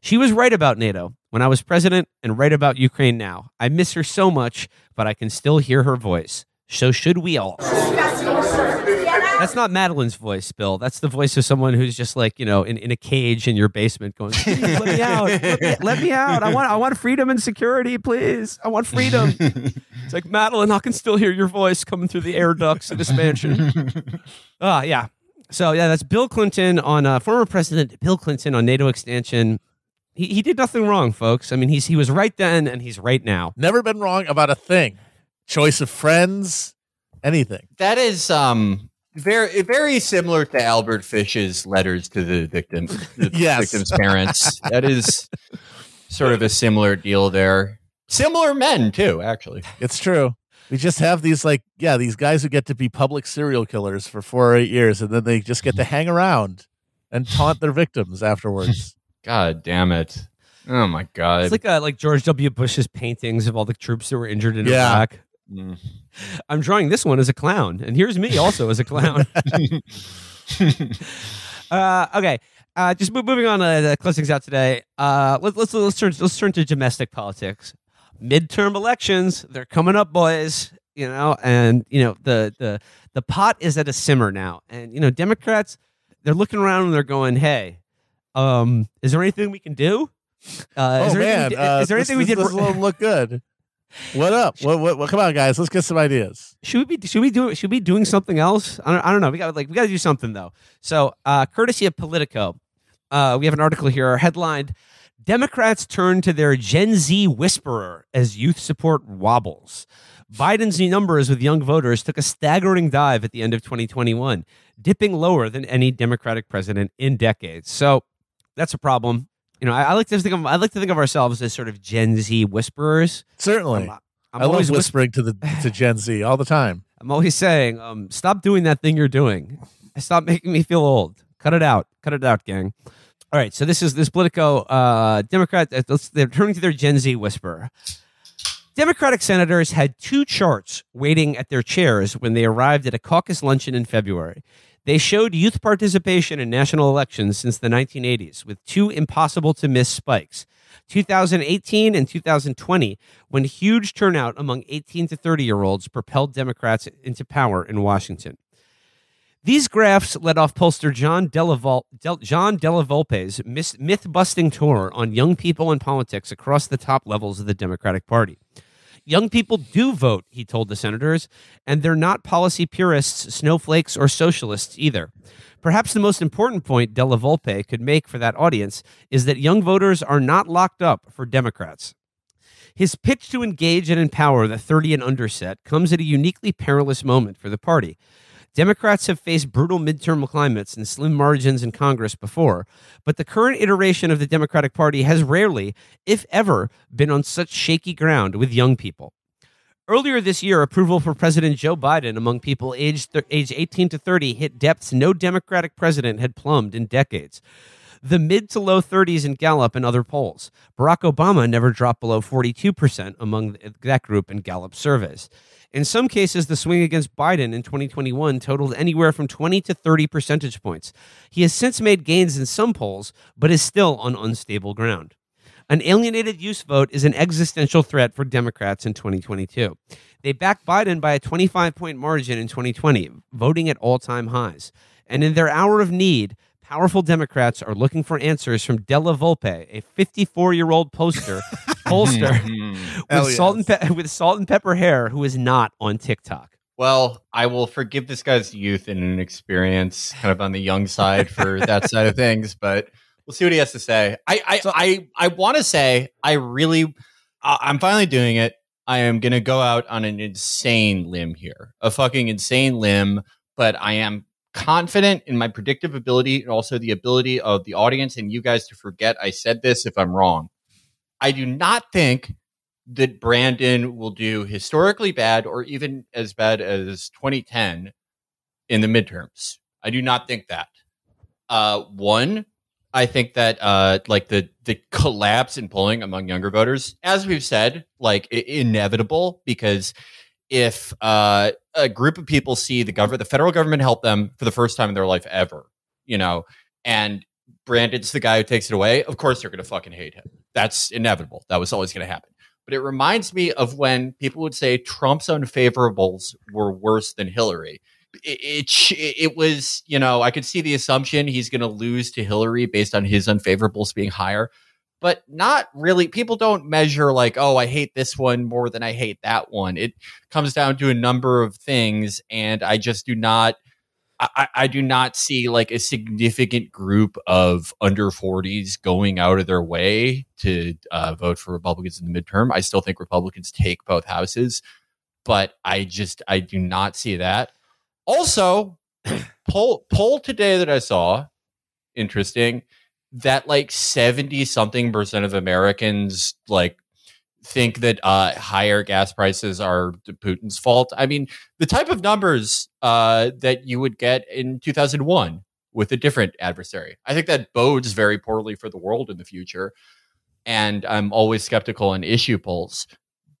She was right about NATO when I was president and right about Ukraine now. I miss her so much, but I can still hear her voice. So should we all. That's not Madeleine's voice, Bill. That's the voice of someone who's just like, you know, in, in a cage in your basement going, let me out, let me, let me out. I want I want freedom and security, please. I want freedom. It's like, Madeleine, I can still hear your voice coming through the air ducts of this mansion. Ah, uh, yeah. So, yeah, that's Bill Clinton on uh, former President Bill Clinton on NATO extension. He, he did nothing wrong, folks. I mean, he's he was right then and he's right now. Never been wrong about a thing. Choice of friends, anything. That is um very very similar to Albert Fish's letters to the victim, the yes. victim's parents. That is sort of a similar deal there. Similar men too, actually. It's true. We just have these like yeah, these guys who get to be public serial killers for four or eight years, and then they just get to hang around and taunt their victims afterwards. God damn it! Oh my God! It's like uh, like George W. Bush's paintings of all the troops that were injured in yeah. Iraq. Mm. I'm drawing this one as a clown, and here's me also as a clown. uh, okay, uh, just moving on to the closings out today. Uh, let, let's let's turn let's turn to domestic politics. Midterm elections—they're coming up, boys. You know, and you know the the the pot is at a simmer now, and you know Democrats—they're looking around and they're going, "Hey, um, is there anything we can do? Uh, oh is there man, anything, uh, is there anything this, we did? This won't look good." What up? What, what, what? Come on, guys. Let's get some ideas. Should we be? Should we do? Should we be doing something else? I don't. I don't know. We got like we got to do something though. So, uh, courtesy of Politico, uh, we have an article here headlined: "Democrats turn to their Gen Z whisperer as youth support wobbles." Biden's numbers with young voters took a staggering dive at the end of twenty twenty-one, dipping lower than any Democratic president in decades. So, that's a problem. You know, I, I like to think of I like to think of ourselves as sort of Gen Z whisperers. Certainly, I'm, I'm I always love whispering to the to Gen Z all the time. I'm always saying, um, "Stop doing that thing you're doing. Stop making me feel old. Cut it out. Cut it out, gang." All right, so this is this Politico uh, Democrat. Uh, they're turning to their Gen Z whisperer. Democratic senators had two charts waiting at their chairs when they arrived at a caucus luncheon in February. They showed youth participation in national elections since the nineteen eighties with two impossible-to-miss spikes, two thousand eighteen and two thousand twenty, when huge turnout among eighteen to thirty-year-olds propelled Democrats into power in Washington. These graphs led off pollster John Della Volpe's myth-busting tour on young people in politics across the top levels of the Democratic Party. Young people do vote, he told the senators, and they're not policy purists, snowflakes, or socialists either. Perhaps the most important point Della Volpe could make for that audience is that young voters are not locked up for Democrats. His pitch to engage and empower the thirty and under set comes at a uniquely perilous moment for the party. Democrats have faced brutal midterm climates and slim margins in Congress before, but the current iteration of the Democratic Party has rarely, if ever, been on such shaky ground with young people. Earlier this year, approval for President Joe Biden among people aged, th- aged eighteen to thirty hit depths no Democratic president had plumbed in decades. The mid to low thirties in Gallup and other polls. Barack Obama never dropped below forty-two percent among that group in Gallup surveys. In some cases, the swing against Biden in twenty twenty-one totaled anywhere from twenty to thirty percentage points. He has since made gains in some polls, but is still on unstable ground. An alienated youth vote is an existential threat for Democrats in twenty twenty-two. They backed Biden by a twenty-five point margin in twenty twenty, voting at all-time highs. And in their hour of need, powerful Democrats are looking for answers from Della Volpe, a fifty-four-year-old pollster with, yes. salt and pe- with salt and pepper hair who is not on TikTok. Well, I will forgive this guy's youth and inexperience, kind of on the young side for that side of things, but... we'll see what he has to say. I I so, I, I want to say I really I, I'm finally doing it. I am going to go out on an insane limb here, a fucking insane limb. But I am confident in my predictive ability and also the ability of the audience and you guys to forget I said this if I'm wrong. I do not think that Brandon will do historically bad or even as bad as twenty ten in the midterms. I do not think that. Uh, one. I think that uh, like the the collapse in polling among younger voters, as we've said, like I- inevitable, because if uh, a group of people see the government, the federal government help them for the first time in their life ever, you know, and Brandon's the guy who takes it away. Of course, they're going to fucking hate him. That's inevitable. That was always going to happen. But it reminds me of when people would say Trump's unfavorables were worse than Hillary. It, it it was, you know, I could see the assumption he's going to lose to Hillary based on his unfavorables being higher, but not really. People don't measure like, oh, I hate this one more than I hate that one. It comes down to a number of things. And I just do not I, I do not see like a significant group of under forties going out of their way to uh, vote for Republicans in the midterm. I still think Republicans take both houses, but I just I do not see that. Also, poll poll today that I saw, interesting, that like seventy something percent of Americans like think that uh, higher gas prices are Putin's fault. I mean, the type of numbers uh, that you would get in two thousand one with a different adversary. I think that bodes very poorly for the world in the future. And I'm always skeptical on issue polls.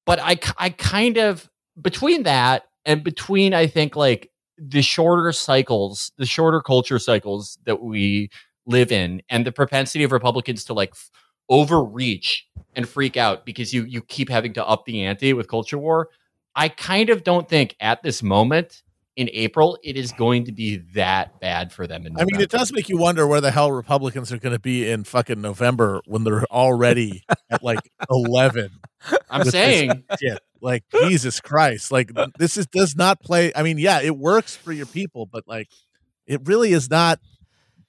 But I, I kind of, between that and between, I think, like, the shorter cycles, the shorter culture cycles that we live in, and the propensity of Republicans to like f- overreach and freak out because you you keep having to up the ante with culture war. I kind of don't think at this moment in April it is going to be that bad for them. In November. I mean, it does make you wonder where the hell Republicans are going to be in fucking November when they're already at like eleven. I'm saying. Like, Jesus Christ, like this is does not play. I mean, yeah, it works for your people, but like it really is not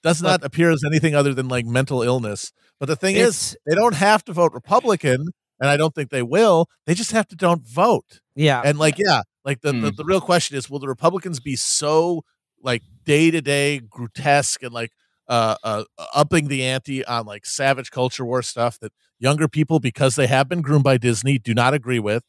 does not appear as anything other than like mental illness. But the thing is, they don't have to vote Republican. And I don't think they will. They just have to don't vote. Yeah. And like, yeah, like the, mm. the, the real question is, will the Republicans be so like day to day grotesque and like uh, uh, upping the ante on like savage culture war stuff that younger people, because they have been groomed by Disney, do not agree with?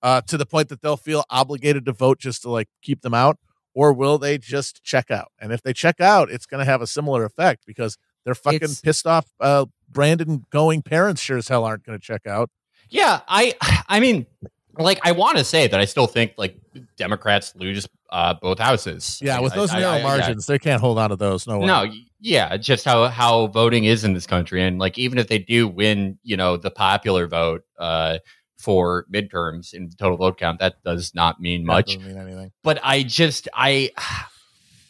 Uh, to the point that they'll feel obligated to vote just to like keep them out, or will they just check out? And if they check out, it's going to have a similar effect because they're fucking it's, pissed off. Uh, Brandon going parents sure as hell aren't going to check out. Yeah, I, I mean, like I want to say that I still think like Democrats lose uh, both houses. Yeah, with those I, narrow I, I, margins, yeah. They can't hold on to those. No, way. no, yeah, just how how voting is in this country, and like even if they do win, you know, the popular vote. Uh, for midterms in total vote count, that does not mean much. That doesn't mean anything. But I just, I,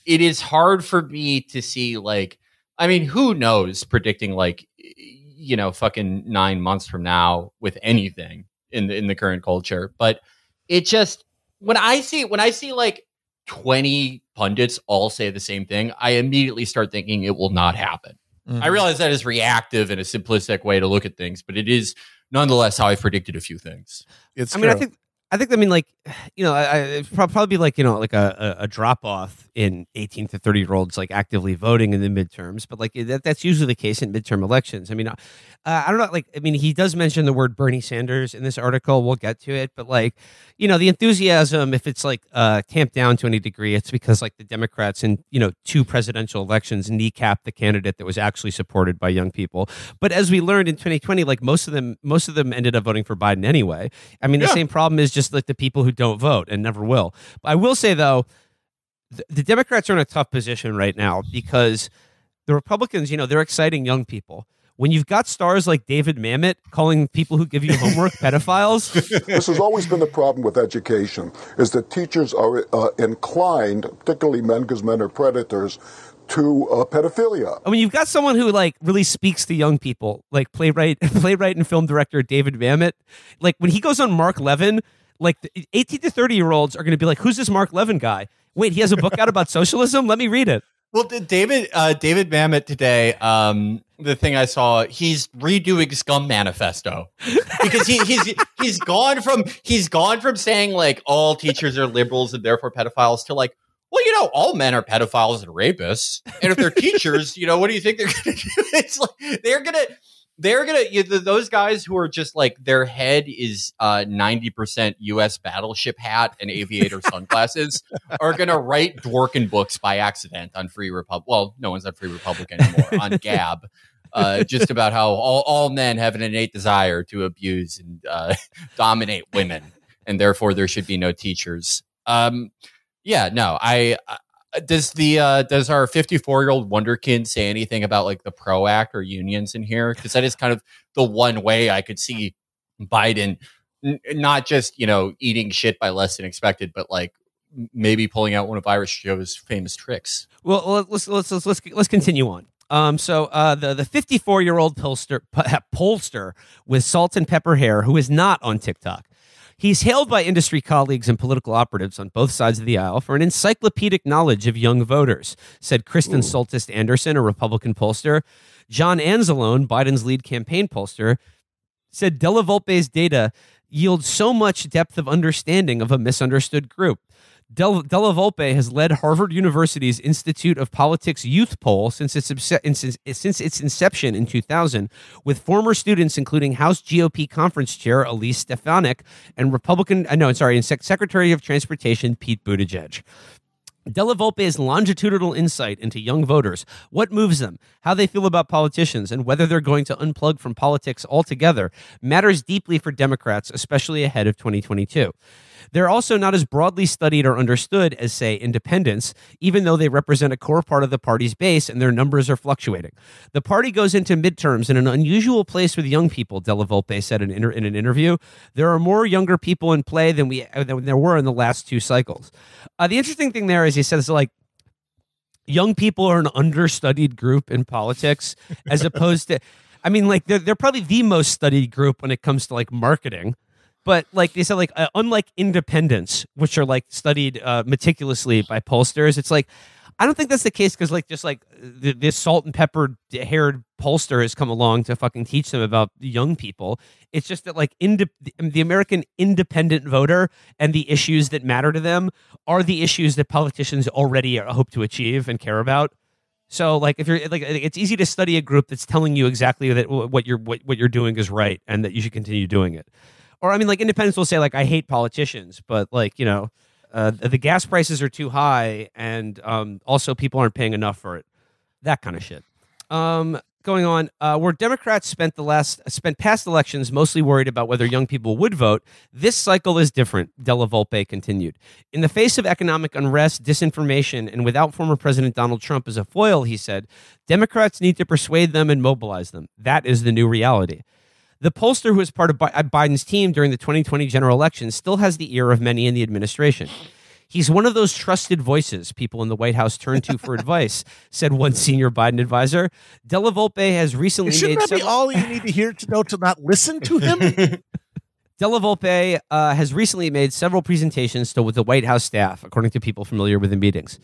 it is hard for me to see, like, I mean, who knows predicting like, you know, fucking nine months from now with anything in the, in the current culture. But it just, when I see, when I see like twenty pundits all say the same thing, I immediately start thinking it will not happen. Mm-hmm. I realize that is reactive and a simplistic way to look at things, but it is, nonetheless, how I predicted a few things. It's I mean, true. I think I think, I mean, like, you know, I, it'd probably be like, you know, like a, a drop off in eighteen to thirty year olds, like actively voting in the midterms. But like that, that's usually the case in midterm elections. I mean, uh, I don't know. Like, I mean, he does mention the word Bernie Sanders in this article. We'll get to it. But like, you know, the enthusiasm, if it's like uh, tamped down to any degree, it's because like the Democrats in, you know, two presidential elections kneecapped the candidate that was actually supported by young people. But as we learned in twenty twenty, like most of them, most of them ended up voting for Biden anyway. I mean, the yeah. same problem is just just like the people who don't vote and never will. But I will say, though, th- the Democrats are in a tough position right now because the Republicans, you know, they're exciting young people. When you've got stars like David Mamet calling people who give you homework pedophiles. This has always been the problem with education, is that teachers are uh, inclined, particularly men, because men are predators, to uh, pedophilia. I mean, you've got someone who like really speaks to young people, like playwright, playwright and film director David Mamet. Like when he goes on Mark Levin, like the eighteen to thirty year olds are going to be like, who's this Mark Levin guy? Wait, he has a book out about socialism. Let me read it. Well, David uh, David Mamet today, um, the thing I saw, he's redoing Scum Manifesto because he, he's he's gone from he's gone from saying like all teachers are liberals and therefore pedophiles to like, well, you know, all men are pedophiles and rapists, and if they're teachers, you know, what do you think they're going to do? It's like they're going to. They're going to, you know, those guys who are just like, their head is uh, ninety percent U S battleship hat and aviator sunglasses are going to write Dworkin books by accident on Free Republic. Well, no one's on Free Republic anymore, on Gab, uh, just about how all, all men have an innate desire to abuse and uh, dominate women. And therefore, there should be no teachers. Um, yeah, no, I, I Does the uh, does our fifty-four-year-old wonderkind say anything about like the PRO Act or unions in here? Because that is kind of the one way I could see Biden n- not just, you know, eating shit by less than expected, but like maybe pulling out one of Irish Joe's famous tricks. Well, let's let's let's let's, let's continue on. Um, so uh, the the fifty-four-year-old pollster, pollster with salt and pepper hair who is not on TikTok. He's hailed by industry colleagues and political operatives on both sides of the aisle for an encyclopedic knowledge of young voters, said Kristen Ooh. Soltis Anderson, a Republican pollster. John Anzalone, Biden's lead campaign pollster, said Della Volpe's data yields so much depth of understanding of a misunderstood group. Del- Della Volpe has led Harvard University's Institute of Politics Youth Poll since its, since, since its inception in two thousand, with former students including House G O P Conference Chair Elise Stefanik and Republican, uh, no, sorry, and Sec- Secretary of Transportation Pete Buttigieg. Della Volpe's longitudinal insight into young voters, what moves them, how they feel about politicians, and whether they're going to unplug from politics altogether matters deeply for Democrats, especially ahead of twenty twenty-two. They're also not as broadly studied or understood as, say, independents, even though they represent a core part of the party's base and their numbers are fluctuating. The party goes into midterms in an unusual place with young people, Della Volpe said in, inter- in an interview. There are more younger people in play than we than there were in the last two cycles. Uh, the interesting thing there is he says, like, young people are an understudied group in politics as opposed to, I mean, like, they're, they're probably the most studied group when it comes to, like, marketing. But like they said, like uh, unlike independents, which are like studied uh, meticulously by pollsters, it's like I don't think that's the case because like just like th- this salt and pepper haired pollster has come along to fucking teach them about young people. It's just that like ind- the American independent voter and the issues that matter to them are the issues that politicians already hope to achieve and care about. So like if you're like it's easy to study a group that's telling you exactly that what you're what, what you're doing is right and that you should continue doing it. Or, I mean, like, independents will say, like, I hate politicians, but, like, you know, uh, the gas prices are too high, and um, also people aren't paying enough for it. That kind of shit. Um, going on, uh, where Democrats spent the last spent past elections mostly worried about whether young people would vote, this cycle is different, Della Volpe continued. In the face of economic unrest, disinformation, and without former President Donald Trump as a foil, he said, Democrats need to persuade them and mobilize them. That is the new reality. The pollster who was part of Biden's team during the twenty twenty general election still has the ear of many in the administration. He's one of those trusted voices people in the White House turn to for advice, said one senior Biden advisor. Della Volpe has recently Shouldn't made... Shouldn't that several- be all you need to hear to know to not listen to him? Della Volpe uh, has recently made several presentations to with the White House staff, according to people familiar with the meetings.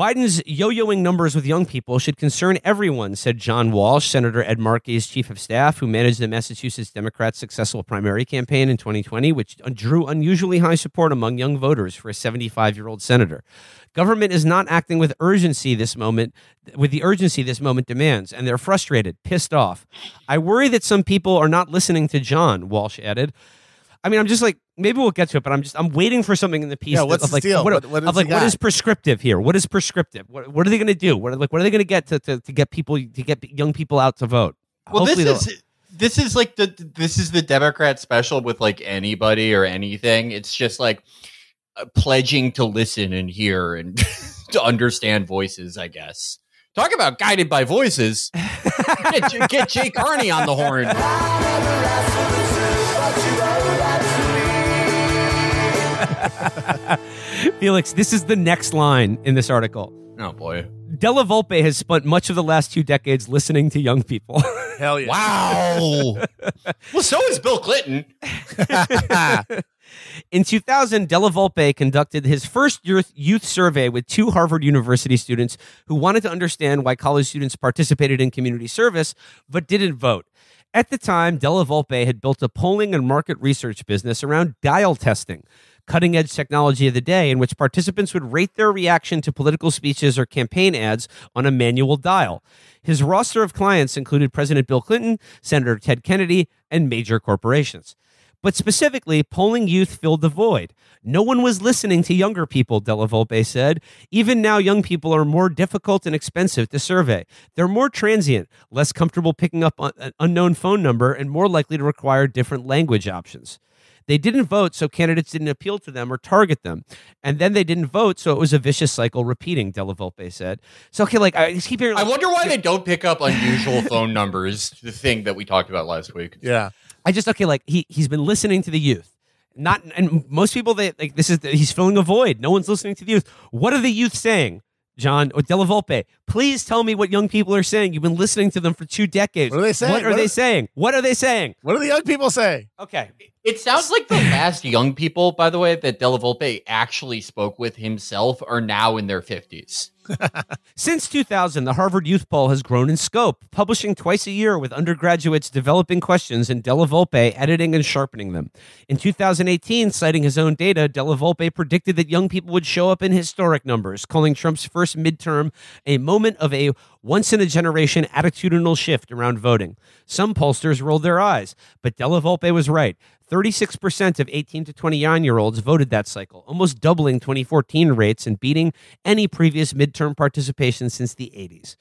Biden's yo-yoing numbers with young people should concern everyone, said John Walsh, Senator Ed Markey's chief of staff, who managed the Massachusetts Democrats' successful primary campaign in twenty twenty, which drew unusually high support among young voters for a seventy-five-year-old senator. Government is not acting with urgency this moment, with the urgency this moment demands, and they're frustrated, pissed off. I worry that some people are not listening to John, Walsh added. I mean, I'm just like, maybe we'll get to it, but I'm just, I'm waiting for something in the piece. Yeah, what's of like, the deal? What, what, what, of like, what is prescriptive here? What is prescriptive? What, what are they going to do? What, like, what are they going to get to to get people, to get young people out to vote? Well, Hopefully this is this is like the this is the Democrat special with like anybody or anything. It's just like uh, pledging to listen and hear and to understand voices, I guess. Talk about guided by voices. get, get Jay Carney on the horn. Felix, this is the next line in this article. Oh, boy. Della Volpe has spent much of the last two decades listening to young people. Hell yeah. Wow. Well, so is Bill Clinton. In two thousand, Della Volpe conducted his first youth survey with two Harvard University students who wanted to understand why college students participated in community service but didn't vote. At the time, Della Volpe had built a polling and market research business around dial testing, cutting-edge technology of the day, in which participants would rate their reaction to political speeches or campaign ads on a manual dial. His roster of clients included President Bill Clinton, Senator Ted Kennedy, and major corporations. But specifically, polling youth filled the void. No one was listening to younger people, Della Volpe said. Even now, young people are more difficult and expensive to survey. They're more transient, less comfortable picking up an unknown phone number, and more likely to require different language options. They didn't vote, so candidates didn't appeal to them or target them. And then they didn't vote, so it was a vicious cycle repeating, Della Volpe said. So, okay, like, I just keep hearing... Like, I wonder why they don't pick up unusual phone numbers, the thing that we talked about last week. Yeah. I just, okay, like, he, he's been listening to the youth. Not, and most people, they like, this is, he's filling a void. No one's listening to the youth. What are the youth saying, John, or Della Volpe? Please tell me what young people are saying. You've been listening to them for two decades. What are they saying? What are, what are they, they saying? What are they saying? What are the young people saying? Okay. It sounds like the last young people, by the way, that Della Volpe actually spoke with himself are now in their fifties. Since two thousand, the Harvard Youth Poll has grown in scope, publishing twice a year with undergraduates developing questions and Della Volpe editing and sharpening them. In two thousand eighteen, citing his own data, Della Volpe predicted that young people would show up in historic numbers, calling Trump's first midterm a moment of a once-in-a-generation attitudinal shift around voting. Some pollsters rolled their eyes, but Della Volpe was right. thirty-six percent of eighteen to twenty-nine-year-olds voted that cycle, almost doubling twenty fourteen rates and beating any previous midterm participation since the eighties.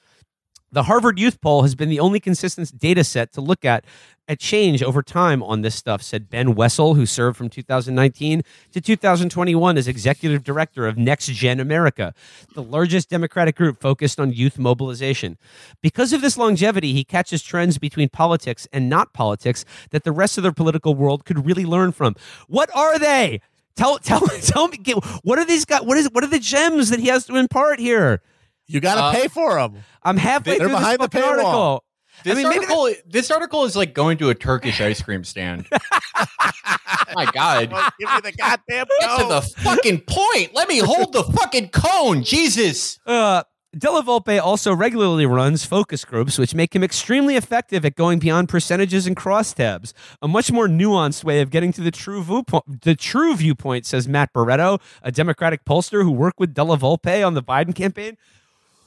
The Harvard Youth Poll has been the only consistent data set to look at at change over time on this stuff, said Ben Wessel, who served from two thousand nineteen to two thousand twenty-one as executive director of Next Gen America, the largest Democratic group focused on youth mobilization. Because of this longevity, he catches trends between politics and not politics that the rest of the political world could really learn from. What are they? Tell, tell, tell me. Get, what are these guys? What is? What are the gems that he has to impart here? You got to uh, pay for them. I'm halfway they're through behind this the paywall. Article. This, I mean, article maybe this article is like going to a Turkish ice cream stand. My God. Well, give me the goddamn cone. Get to the fucking point. Let me hold the fucking cone. Jesus. Uh, Della Volpe also regularly runs focus groups, which make him extremely effective at going beyond percentages and crosstabs, a much more nuanced way of getting to the true viewpoint, the true viewpoint, says Matt Barretto, a Democratic pollster who worked with Della Volpe on the Biden campaign.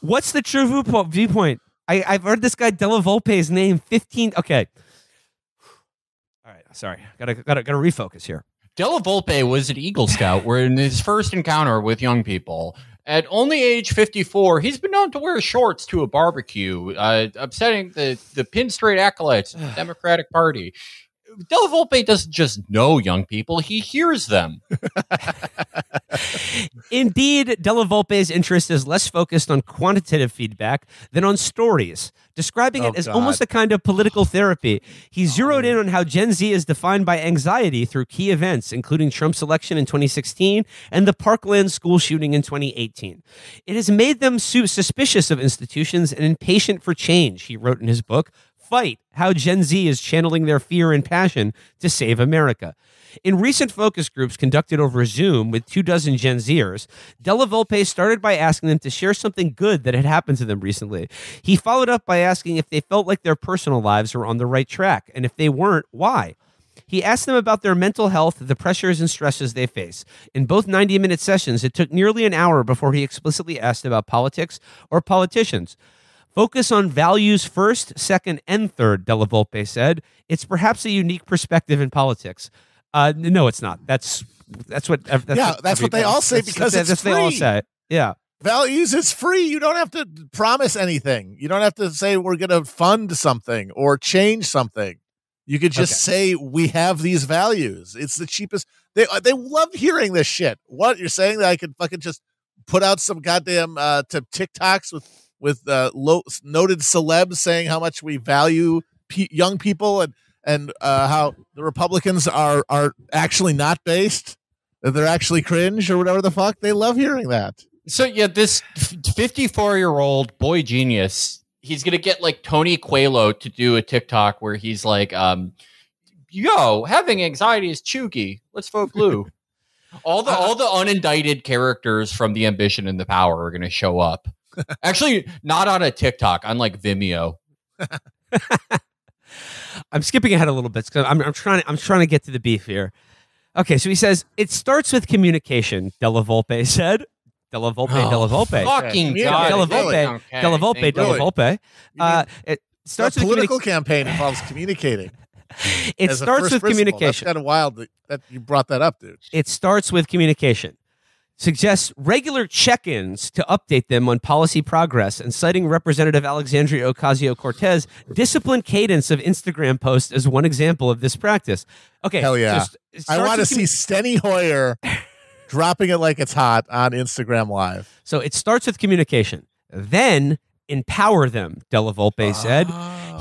What's the true viewpoint? I, I've heard this guy Della Volpe's name fifteen. Okay, all right. Sorry, gotta gotta gotta refocus here. Della Volpe was an Eagle Scout, where in his first encounter with young people, at only age fifty-four, he's been known to wear shorts to a barbecue, uh, upsetting the the pinstraight acolytes of the Democratic Party. Della Volpe doesn't just know young people, he hears them. Indeed, Della Volpe's interest is less focused on quantitative feedback than on stories, describing oh, it as God. almost a kind of political therapy. He zeroed in on how Gen Z is defined by anxiety through key events, including Trump's election in twenty sixteen and the Parkland school shooting in twenty eighteen. It has made them suspicious of institutions and impatient for change, he wrote in his book, Fight: How Gen Z is Channeling Their Fear and Passion to Save America. In recent focus groups conducted over Zoom with two dozen Gen Zers, Della Volpe started by asking them to share something good that had happened to them recently. He followed up by asking if they felt like their personal lives were on the right track, and if they weren't, why? He asked them about their mental health, the pressures and stresses they face. In both ninety-minute sessions, it took nearly an hour before he explicitly asked about politics or politicians. Focus on values first, second, and third, Della Volpe said. It's perhaps a unique perspective in politics. Uh, no, it's not. That's that's what. That's yeah, what that's what they all say that's, because that's, it's that's free. They all say. Yeah, values is free. You don't have to promise anything. You don't have to say we're going to fund something or change something. You could just okay. say we have these values. It's the cheapest. They they love hearing this shit. What you're saying that I could fucking just put out some goddamn uh, to TikToks with. with uh, low, noted celebs saying how much we value pe young people and, and uh, how the Republicans are, are actually not based, that they're actually cringe or whatever the fuck. They love hearing that. So, yeah, this fifty-four-year-old boy genius, he's going to get like Tony Coelho to do a TikTok where he's like, um, yo, having anxiety is choogy. Let's vote blue. all the all the unindicted characters from The Ambition and the Power are going to show up. Actually, not on a TikTok, on like Vimeo. I'm skipping ahead a little bit because I'm, I'm trying. I'm trying to get to the beef here. Okay, so he says it starts with communication. Della Volpe said. Della Volpe. Oh, Della Volpe. Fucking God. Della Volpe. Okay, Della Volpe. Della Volpe. Uh, it starts. With political campaign involves communicating. It As starts with principle. communication. That's kind of wild that, that you brought that up, dude. It starts with communication. Suggests regular check-ins to update them on policy progress, and citing Representative Alexandria Ocasio-Cortez, disciplined cadence of Instagram posts as one example of this practice. Okay, hell yeah! So I want to see Steny Hoyer dropping it like it's hot on Instagram Live. So it starts with communication, then empower them. Della Volpe oh. said.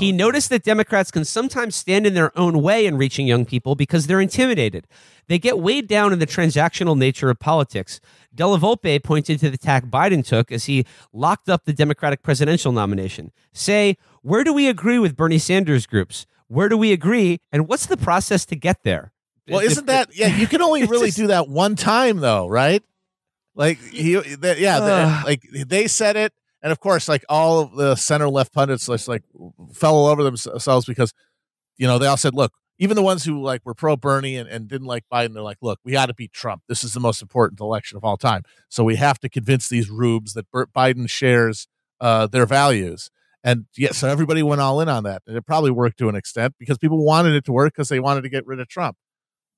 He noticed that Democrats can sometimes stand in their own way in reaching young people because they're intimidated. They get weighed down in the transactional nature of politics. Della Volpe pointed to the tack Biden took as he locked up the Democratic presidential nomination. Say, where do we agree with Bernie Sanders groups? Where do we agree? And what's the process to get there? Well, isn't that... Yeah, you can only really just, do that one time, though, right? Like, he, they, yeah, uh, they, like they said it. And, of course, like all of the center-left pundits just, like fell all over themselves because, you know, they all said, look, even the ones who like were pro-Bernie and, and didn't like Biden, they're like, look, we got to beat Trump. This is the most important election of all time. So we have to convince these rubes that Bert Biden shares uh, their values. And, yeah, so everybody went all in on that. And it probably worked to an extent because people wanted it to work because they wanted to get rid of Trump.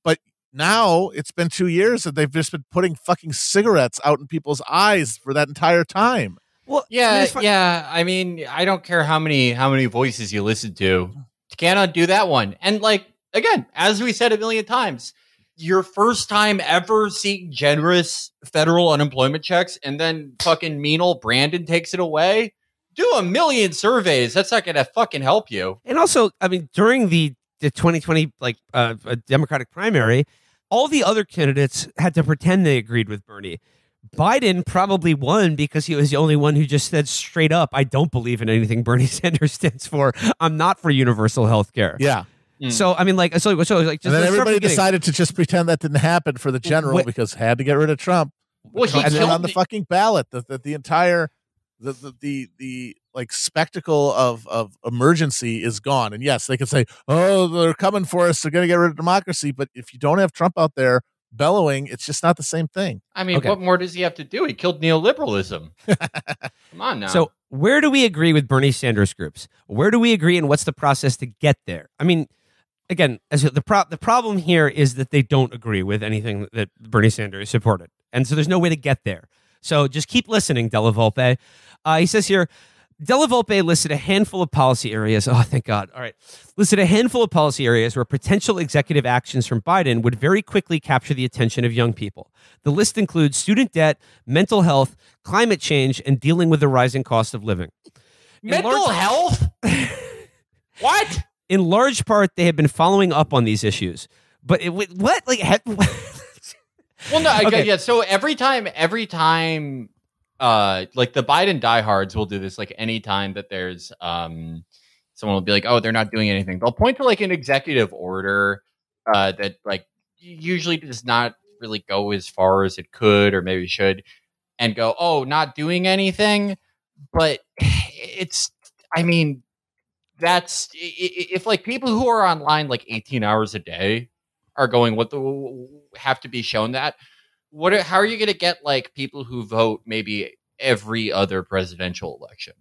But now it's been two years that they've just been putting fucking cigarettes out in people's eyes for that entire time. Well, yeah, I mean, yeah. I mean, I don't care how many how many voices you listen to. Can't undo that one. And like, again, as we said a million times, your first time ever seeing generous federal unemployment checks and then fucking mean old Brandon takes it away. Do a million surveys. That's not going to fucking help you. And also, I mean, during the, the twenty twenty like uh, Democratic primary, all the other candidates had to pretend they agreed with Bernie. Biden probably won because he was the only one who just said straight up, I don't believe in anything Bernie Sanders stands for. I'm not for universal health care. Yeah. Mm. So, I mean, like, so, so like, just, and then everybody decided to just pretend that didn't happen for the general what? because had to get rid of Trump. Well, he and then on the fucking ballot, that the, the entire, the, the, the, the, like spectacle of, of emergency is gone. And yes, they could say, oh, they're coming for us. They're going to get rid of democracy. But if you don't have Trump out there, bellowing, it's just not the same thing. I mean, okay. What more does he have to do? He killed neoliberalism. Come on now. So where do we agree with Bernie Sanders groups? Where do we agree and what's the process to get there? I mean, again, as the, pro the problem here is that they don't agree with anything that Bernie Sanders supported. And so there's no way to get there. So just keep listening, Della Volpe. Uh, he says here, Della Volpe listed a handful of policy areas. Oh, thank God. All right. Listed a handful of policy areas where potential executive actions from Biden would very quickly capture the attention of young people. The list includes student debt, mental health, climate change, and dealing with the rising cost of living. Mental health? What? In large part, they have been following up on these issues. But it, what? Like, well, no, I, okay. yeah. So every time, every time. Uh, like the Biden diehards will do this like any time that there's um someone will be like, oh, they're not doing anything. They'll point to like an executive order uh, that like usually does not really go as far as it could or maybe should, and go, oh, not doing anything. But it's, I mean, that's if like people who are online like eighteen hours a day are going, what the have to be shown that. What? Are, how are you going to get like people who vote maybe every other presidential election,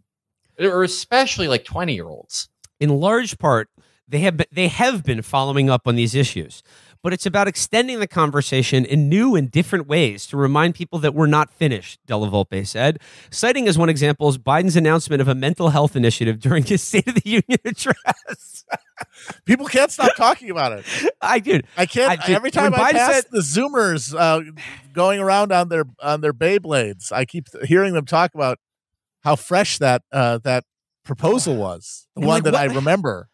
or especially like twenty year olds? In large part, they have been, they have been following up on these issues, but it's about extending the conversation in new and different ways to remind people that we're not finished, Della Volpe said, citing as one example is Biden's announcement of a mental health initiative during his State of the Union address. People can't stop talking about it. I dude, I can't. I, dude, every time I pass said, the Zoomers uh, going around on their on their Beyblades, I keep hearing them talk about how fresh that uh, that proposal was, the one like, that what? I remember.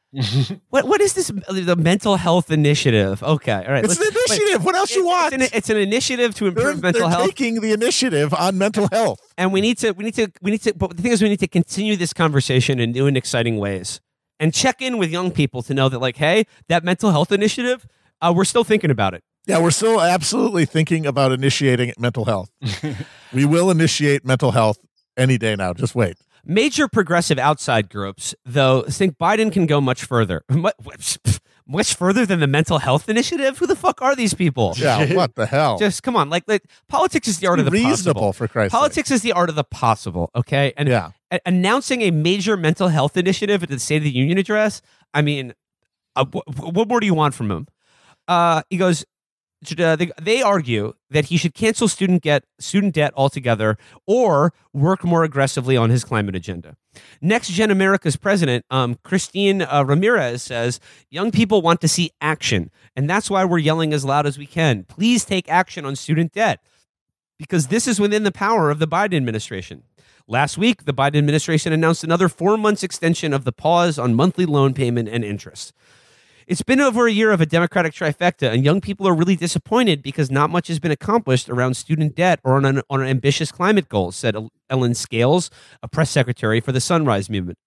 what what is this? The mental health initiative? Okay, all right. It's an initiative. Wait, what else it, you want? It's an, it's an initiative to improve they're, mental they're health. They're taking the initiative on mental health, and we need to we need to we need to. But the thing is, we need to continue this conversation in new and exciting ways. And check in with young people to know that, like, hey, that mental health initiative, uh, we're still thinking about it. Yeah, we're still absolutely thinking about initiating mental health. We will initiate mental health any day now. Just wait. Major progressive outside groups, though, think Biden can go much further. Much further than the mental health initiative? Who the fuck are these people? Yeah, what the hell? Just come on. Like, like politics is the art of the possible. Reasonable, for Christ's sake. Politics is the art of the possible, okay? And yeah. Announcing a major mental health initiative at the State of the Union address, I mean, uh, wh what more do you want from him? Uh, he goes, uh, they, they argue that he should cancel student, get, student debt altogether or work more aggressively on his climate agenda. Next Gen America's president, um, Christine uh, Ramirez, says, young people want to see action, and that's why we're yelling as loud as we can. Please take action on student debt, because this is within the power of the Biden administration. Last week, the Biden administration announced another four months extension of the pause on monthly loan payment and interest. It's been over a year of a Democratic trifecta, and young people are really disappointed because not much has been accomplished around student debt or on an, on ambitious climate goals, said Ellen Scales, a press secretary for the Sunrise Movement.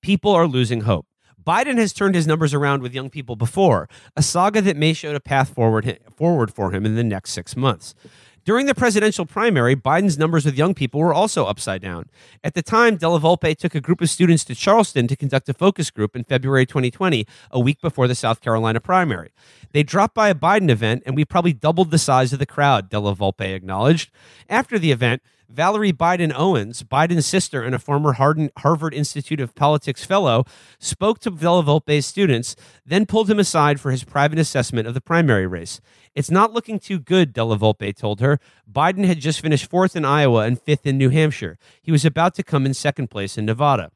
People are losing hope. Biden has turned his numbers around with young people before, a saga that may show a path forward, forward for him in the next six months. During the presidential primary, Biden's numbers with young people were also upside down. At the time, Della Volpe took a group of students to Charleston to conduct a focus group in February twenty twenty, a week before the South Carolina primary. They dropped by a Biden event, and we probably doubled the size of the crowd, Della Volpe acknowledged. After the event, Valerie Biden Owens, Biden's sister and a former Harvard Institute of Politics fellow, spoke to Della Volpe's students, then pulled him aside for his private assessment of the primary race. It's not looking too good, Della Volpe told her. Biden had just finished fourth in Iowa and fifth in New Hampshire. He was about to come in second place in Nevada.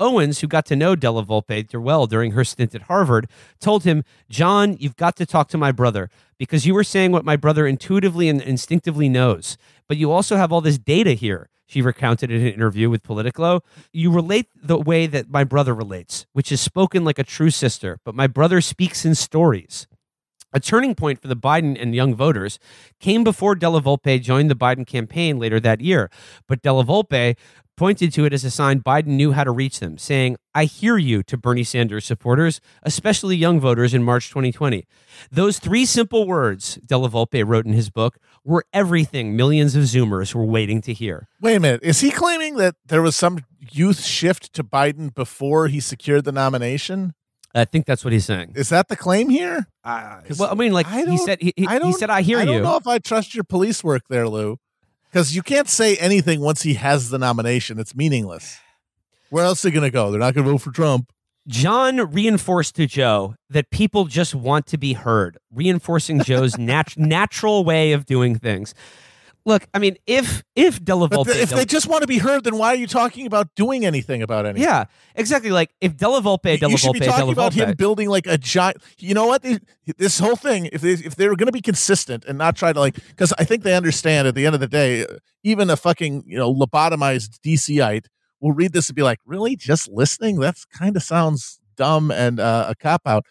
Owens, who got to know Della Volpe well during her stint at Harvard, told him, John, you've got to talk to my brother, because you were saying what my brother intuitively and instinctively knows. But you also have all this data here, she recounted in an interview with Politico. You relate the way that my brother relates, which is spoken like a true sister, but my brother speaks in stories. A turning point for the Biden and young voters came before Della Volpe joined the Biden campaign later that year, but Della Volpe pointed to it as a sign Biden knew how to reach them, saying, I hear you to Bernie Sanders supporters, especially young voters in March twenty twenty. Those three simple words, Della Volpe wrote in his book, were everything millions of Zoomers were waiting to hear. Wait a minute. Is he claiming that there was some youth shift to Biden before he secured the nomination? I think that's what he's saying. Is that the claim here? Uh, well, I mean, like I he said, he, he, I he said, I hear you. I don't you. know if I trust your police work there, Lou, because you can't say anything once he has the nomination. It's meaningless. Where else are they going to go? They're not going to vote for Trump. John reinforced to Joe that people just want to be heard, reinforcing Joe's nat natural way of doing things. Look, I mean, if if Della Volpe, if they just want to be heard, then why are you talking about doing anything about anything? Yeah, exactly. Like if Della Volpe, Della Volpe, you should be talking about him building like a giant. You know what? This whole thing, if they if they're going to be consistent and not try to like, because I think they understand at the end of the day, even a fucking you know lobotomized D C ite will read this and be like, really, just listening? That's kind of sounds dumb and uh, a cop out.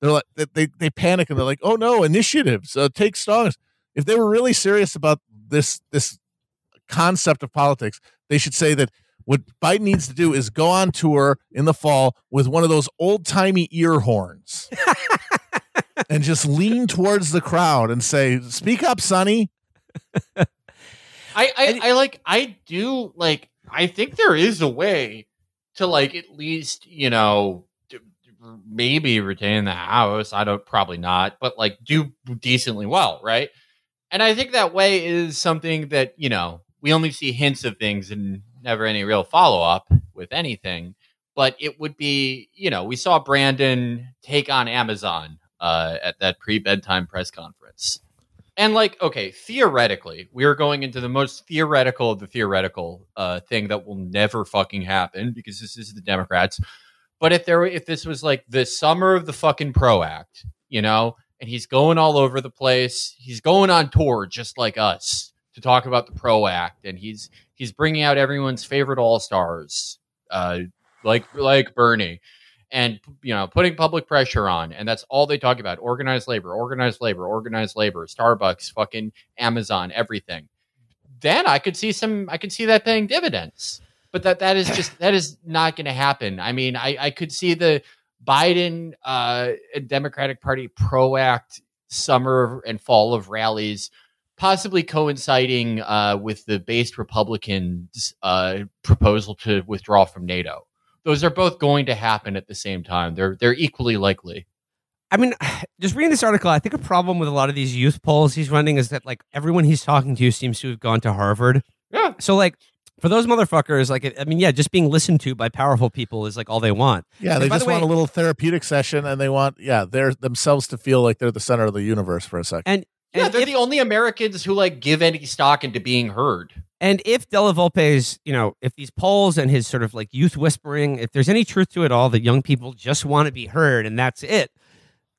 They're like they they panic and they're like, oh no, initiatives, uh, take stock. If they were really serious about this this concept of politics, they should say that What Biden needs to do is go on tour in the fall with one of those old-timey ear horns and just lean towards the crowd and say, "Speak up, Sonny." I, I, I like, I do like, I think there is a way to, like, at least, you know, maybe retain the House. I don't, probably not, but, like, do decently well. Right. And I think that way is something that, you know, we only see hints of things and never any real follow up with anything. But it would be, you know, we saw Brandon take on Amazon uh, at that pre-bedtime press conference. And, like, OK, theoretically, we are going into the most theoretical of the theoretical uh, thing that will never fucking happen, because this is the Democrats. But if there were, if this was like the summer of the fucking PRO Act, you know, and he's going all over the place, he's going on tour just like us to talk about the PRO Act. And he's he's bringing out everyone's favorite all-stars uh, like like Bernie, and, you know, putting public pressure on. And that's all they talk about. Organized labor, organized labor, organized labor, Starbucks, fucking Amazon, everything. Then I could see some I could see that paying dividends. But that that is just that is not going to happen. I mean, I, I could see the Biden uh, Democratic Party PRO Act summer and fall of rallies possibly coinciding uh, with the based Republicans' uh, proposal to withdraw from NATO. Those are both going to happen at the same time. They're they're equally likely. I mean, just reading this article, I think a problem with a lot of these youth polls he's running is that, like, everyone he's talking to seems to have gone to Harvard. Yeah. So, like, for those motherfuckers, like, I mean, yeah, just being listened to by powerful people is, like, all they want. Yeah, and they just the way, want a little therapeutic session, and they want, yeah, they're themselves to feel like they're the center of the universe for a second. And, and yeah, they're if, the only Americans who, like, give any stock into being heard. And if Della Volpe's, you know, if these polls and his sort of, like, youth whispering, if there's any truth to it all, that young people just want to be heard and that's it,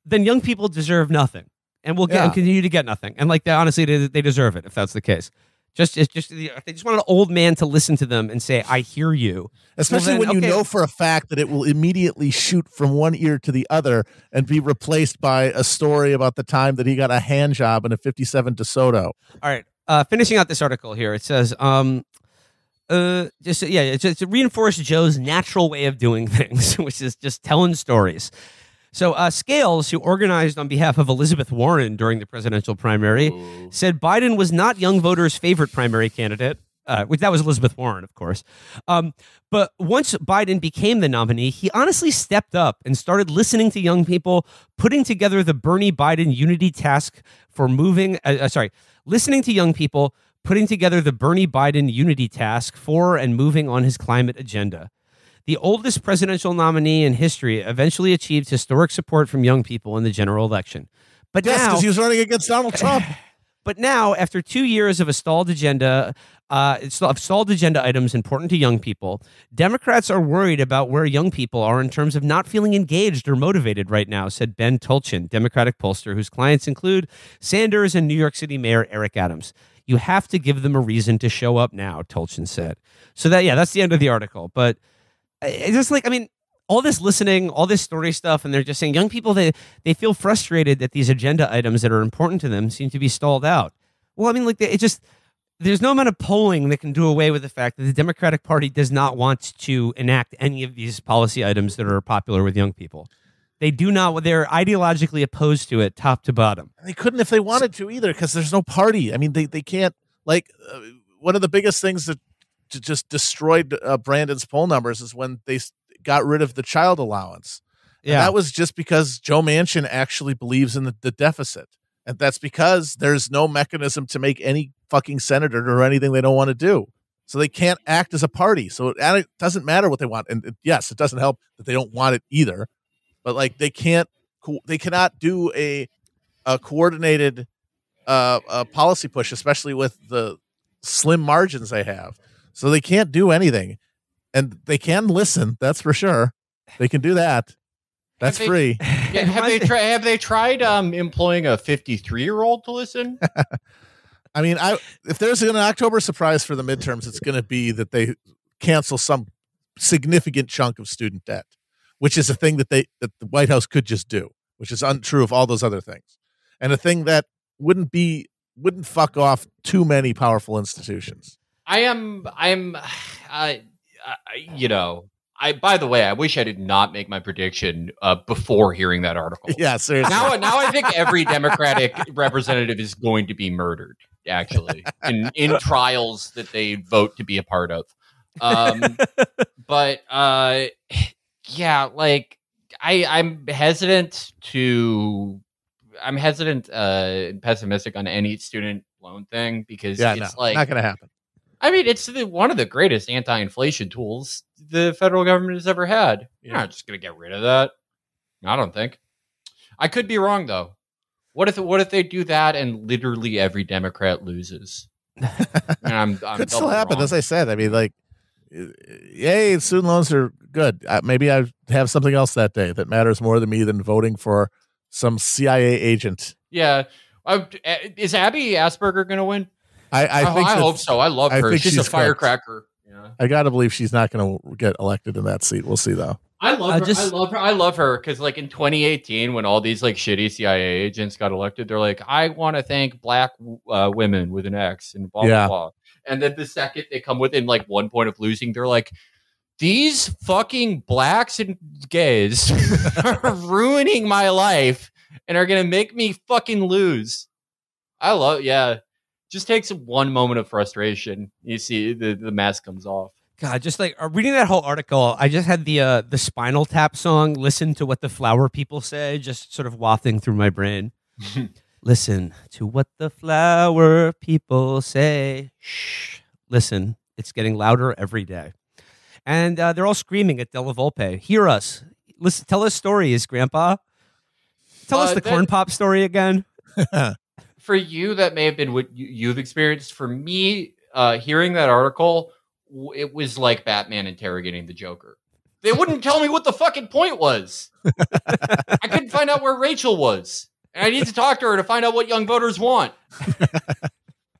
then young people deserve nothing, and will get yeah. and continue to get nothing. And, like, they, honestly, they, they deserve it if that's the case. Just, it's just they just want an old man to listen to them and say, "I hear you." Especially so then, when okay. you know for a fact that it will immediately shoot from one ear to the other and be replaced by a story about the time that he got a hand job in a fifty-seven DeSoto. All right. Uh, finishing out this article here, it says, um, uh, just yeah, it's, it's reinforced Joe's natural way of doing things, which is just telling stories. So uh, Scales, who organized on behalf of Elizabeth Warren during the presidential primary, Ooh. said Biden was not young voters' favorite primary candidate, uh, which that was Elizabeth Warren, of course. Um, but once Biden became the nominee, he honestly stepped up and started listening to young people, putting together the Bernie Biden unity task for moving. Uh, uh, sorry, listening to young people, putting together the Bernie Biden unity task for and moving on his climate agenda. The oldest presidential nominee in history eventually achieved historic support from young people in the general election. But yes, because he was running against Donald Trump. But now, after two years of a stalled agenda, uh, of stalled agenda items important to young people, Democrats are worried about where young people are in terms of not feeling engaged or motivated right now, said Ben Tulchin, Democratic pollster, whose clients include Sanders and New York City Mayor Eric Adams. You have to give them a reason to show up now, Tulchin said. So that, yeah, that's the end of the article. But it's just like, I mean, all this listening, all this story stuff, and they're just saying young people, they, they feel frustrated that these agenda items that are important to them seem to be stalled out. Well, I mean, like, it just, there's no amount of polling that can do away with the fact that the Democratic Party does not want to enact any of these policy items that are popular with young people. They do not, they're ideologically opposed to it, top to bottom. And they couldn't if they wanted to either, because there's no party. I mean, they, they can't, like, uh, one of the biggest things that just destroyed uh, Brandon's poll numbers is when they got rid of the child allowance. Yeah. And that was just because Joe Manchin actually believes in the, the deficit. And that's because there's no mechanism to make any fucking senator or anything they don't want to do. So they can't act as a party. So it, it doesn't matter what they want. And it, yes, it doesn't help that they don't want it either, but, like, they can't, they cannot do a, a coordinated uh, a policy push, especially with the slim margins they have. So they can't do anything, and they can listen. That's for sure. They can do that. That's have they, free. Yeah, have they tried? Have they tried um, employing a fifty-three-year-old to listen? I mean, I if there's an October surprise for the midterms, it's going to be that they cancel some significant chunk of student debt, which is a thing that they that the White House could just do, which is untrue of all those other things, and a thing that wouldn't be wouldn't fuck off too many powerful institutions. I am I'm uh, uh, you know, I, by the way, I wish I did not make my prediction uh, before hearing that article. Yeah, seriously. Now, now I think every Democratic representative is going to be murdered, actually, in, in trials that they vote to be a part of. Um, but uh, yeah, like I, I'm hesitant to, I'm hesitant and uh, pessimistic on any student loan thing because yeah, it's no, like not going to happen. I mean, it's the, one of the greatest anti-inflation tools the federal government has ever had. You're not just going to get rid of that. I don't think. I could be wrong, though. What if what if they do that and literally every Democrat loses? And I'm, I'm could still happen, wrong. As I said. I mean, like, yay, student loans are good. Uh, maybe I have something else that day that matters more to me than voting for some C I A agent. Yeah. Uh, is Abby Asperger going to win? I, I, oh, think I hope so. I love her. I think she's, she's a firecracker. Yeah. I gotta believe she's not gonna get elected in that seat. We'll see though. I love I her. Just, I love her. I love her because like in twenty eighteen, when all these like shitty C I A agents got elected, they're like, "I want to thank black uh, women with an X and blah yeah. blah blah." And then the second they come within like one point of losing, they're like, "These fucking blacks and gays are ruining my life and are gonna make me fucking lose." I love yeah. Just takes one moment of frustration. You see the, the mask comes off. God, just like reading that whole article, I just had the uh, the Spinal Tap song, Listen to What the Flower People Say, just sort of wafting through my brain. Listen to what the flower people say. Shh. Listen, it's getting louder every day. And uh, they're all screaming at Della Volpe. Hear us. Listen, tell us stories, Grandpa. Tell uh, us the that- corn pop story again. For you, that may have been what you've experienced. For me, uh, hearing that article, it was like Batman interrogating the Joker. They wouldn't tell me what the fucking point was. I couldn't find out where Rachel was. And I need to talk to her to find out what young voters want.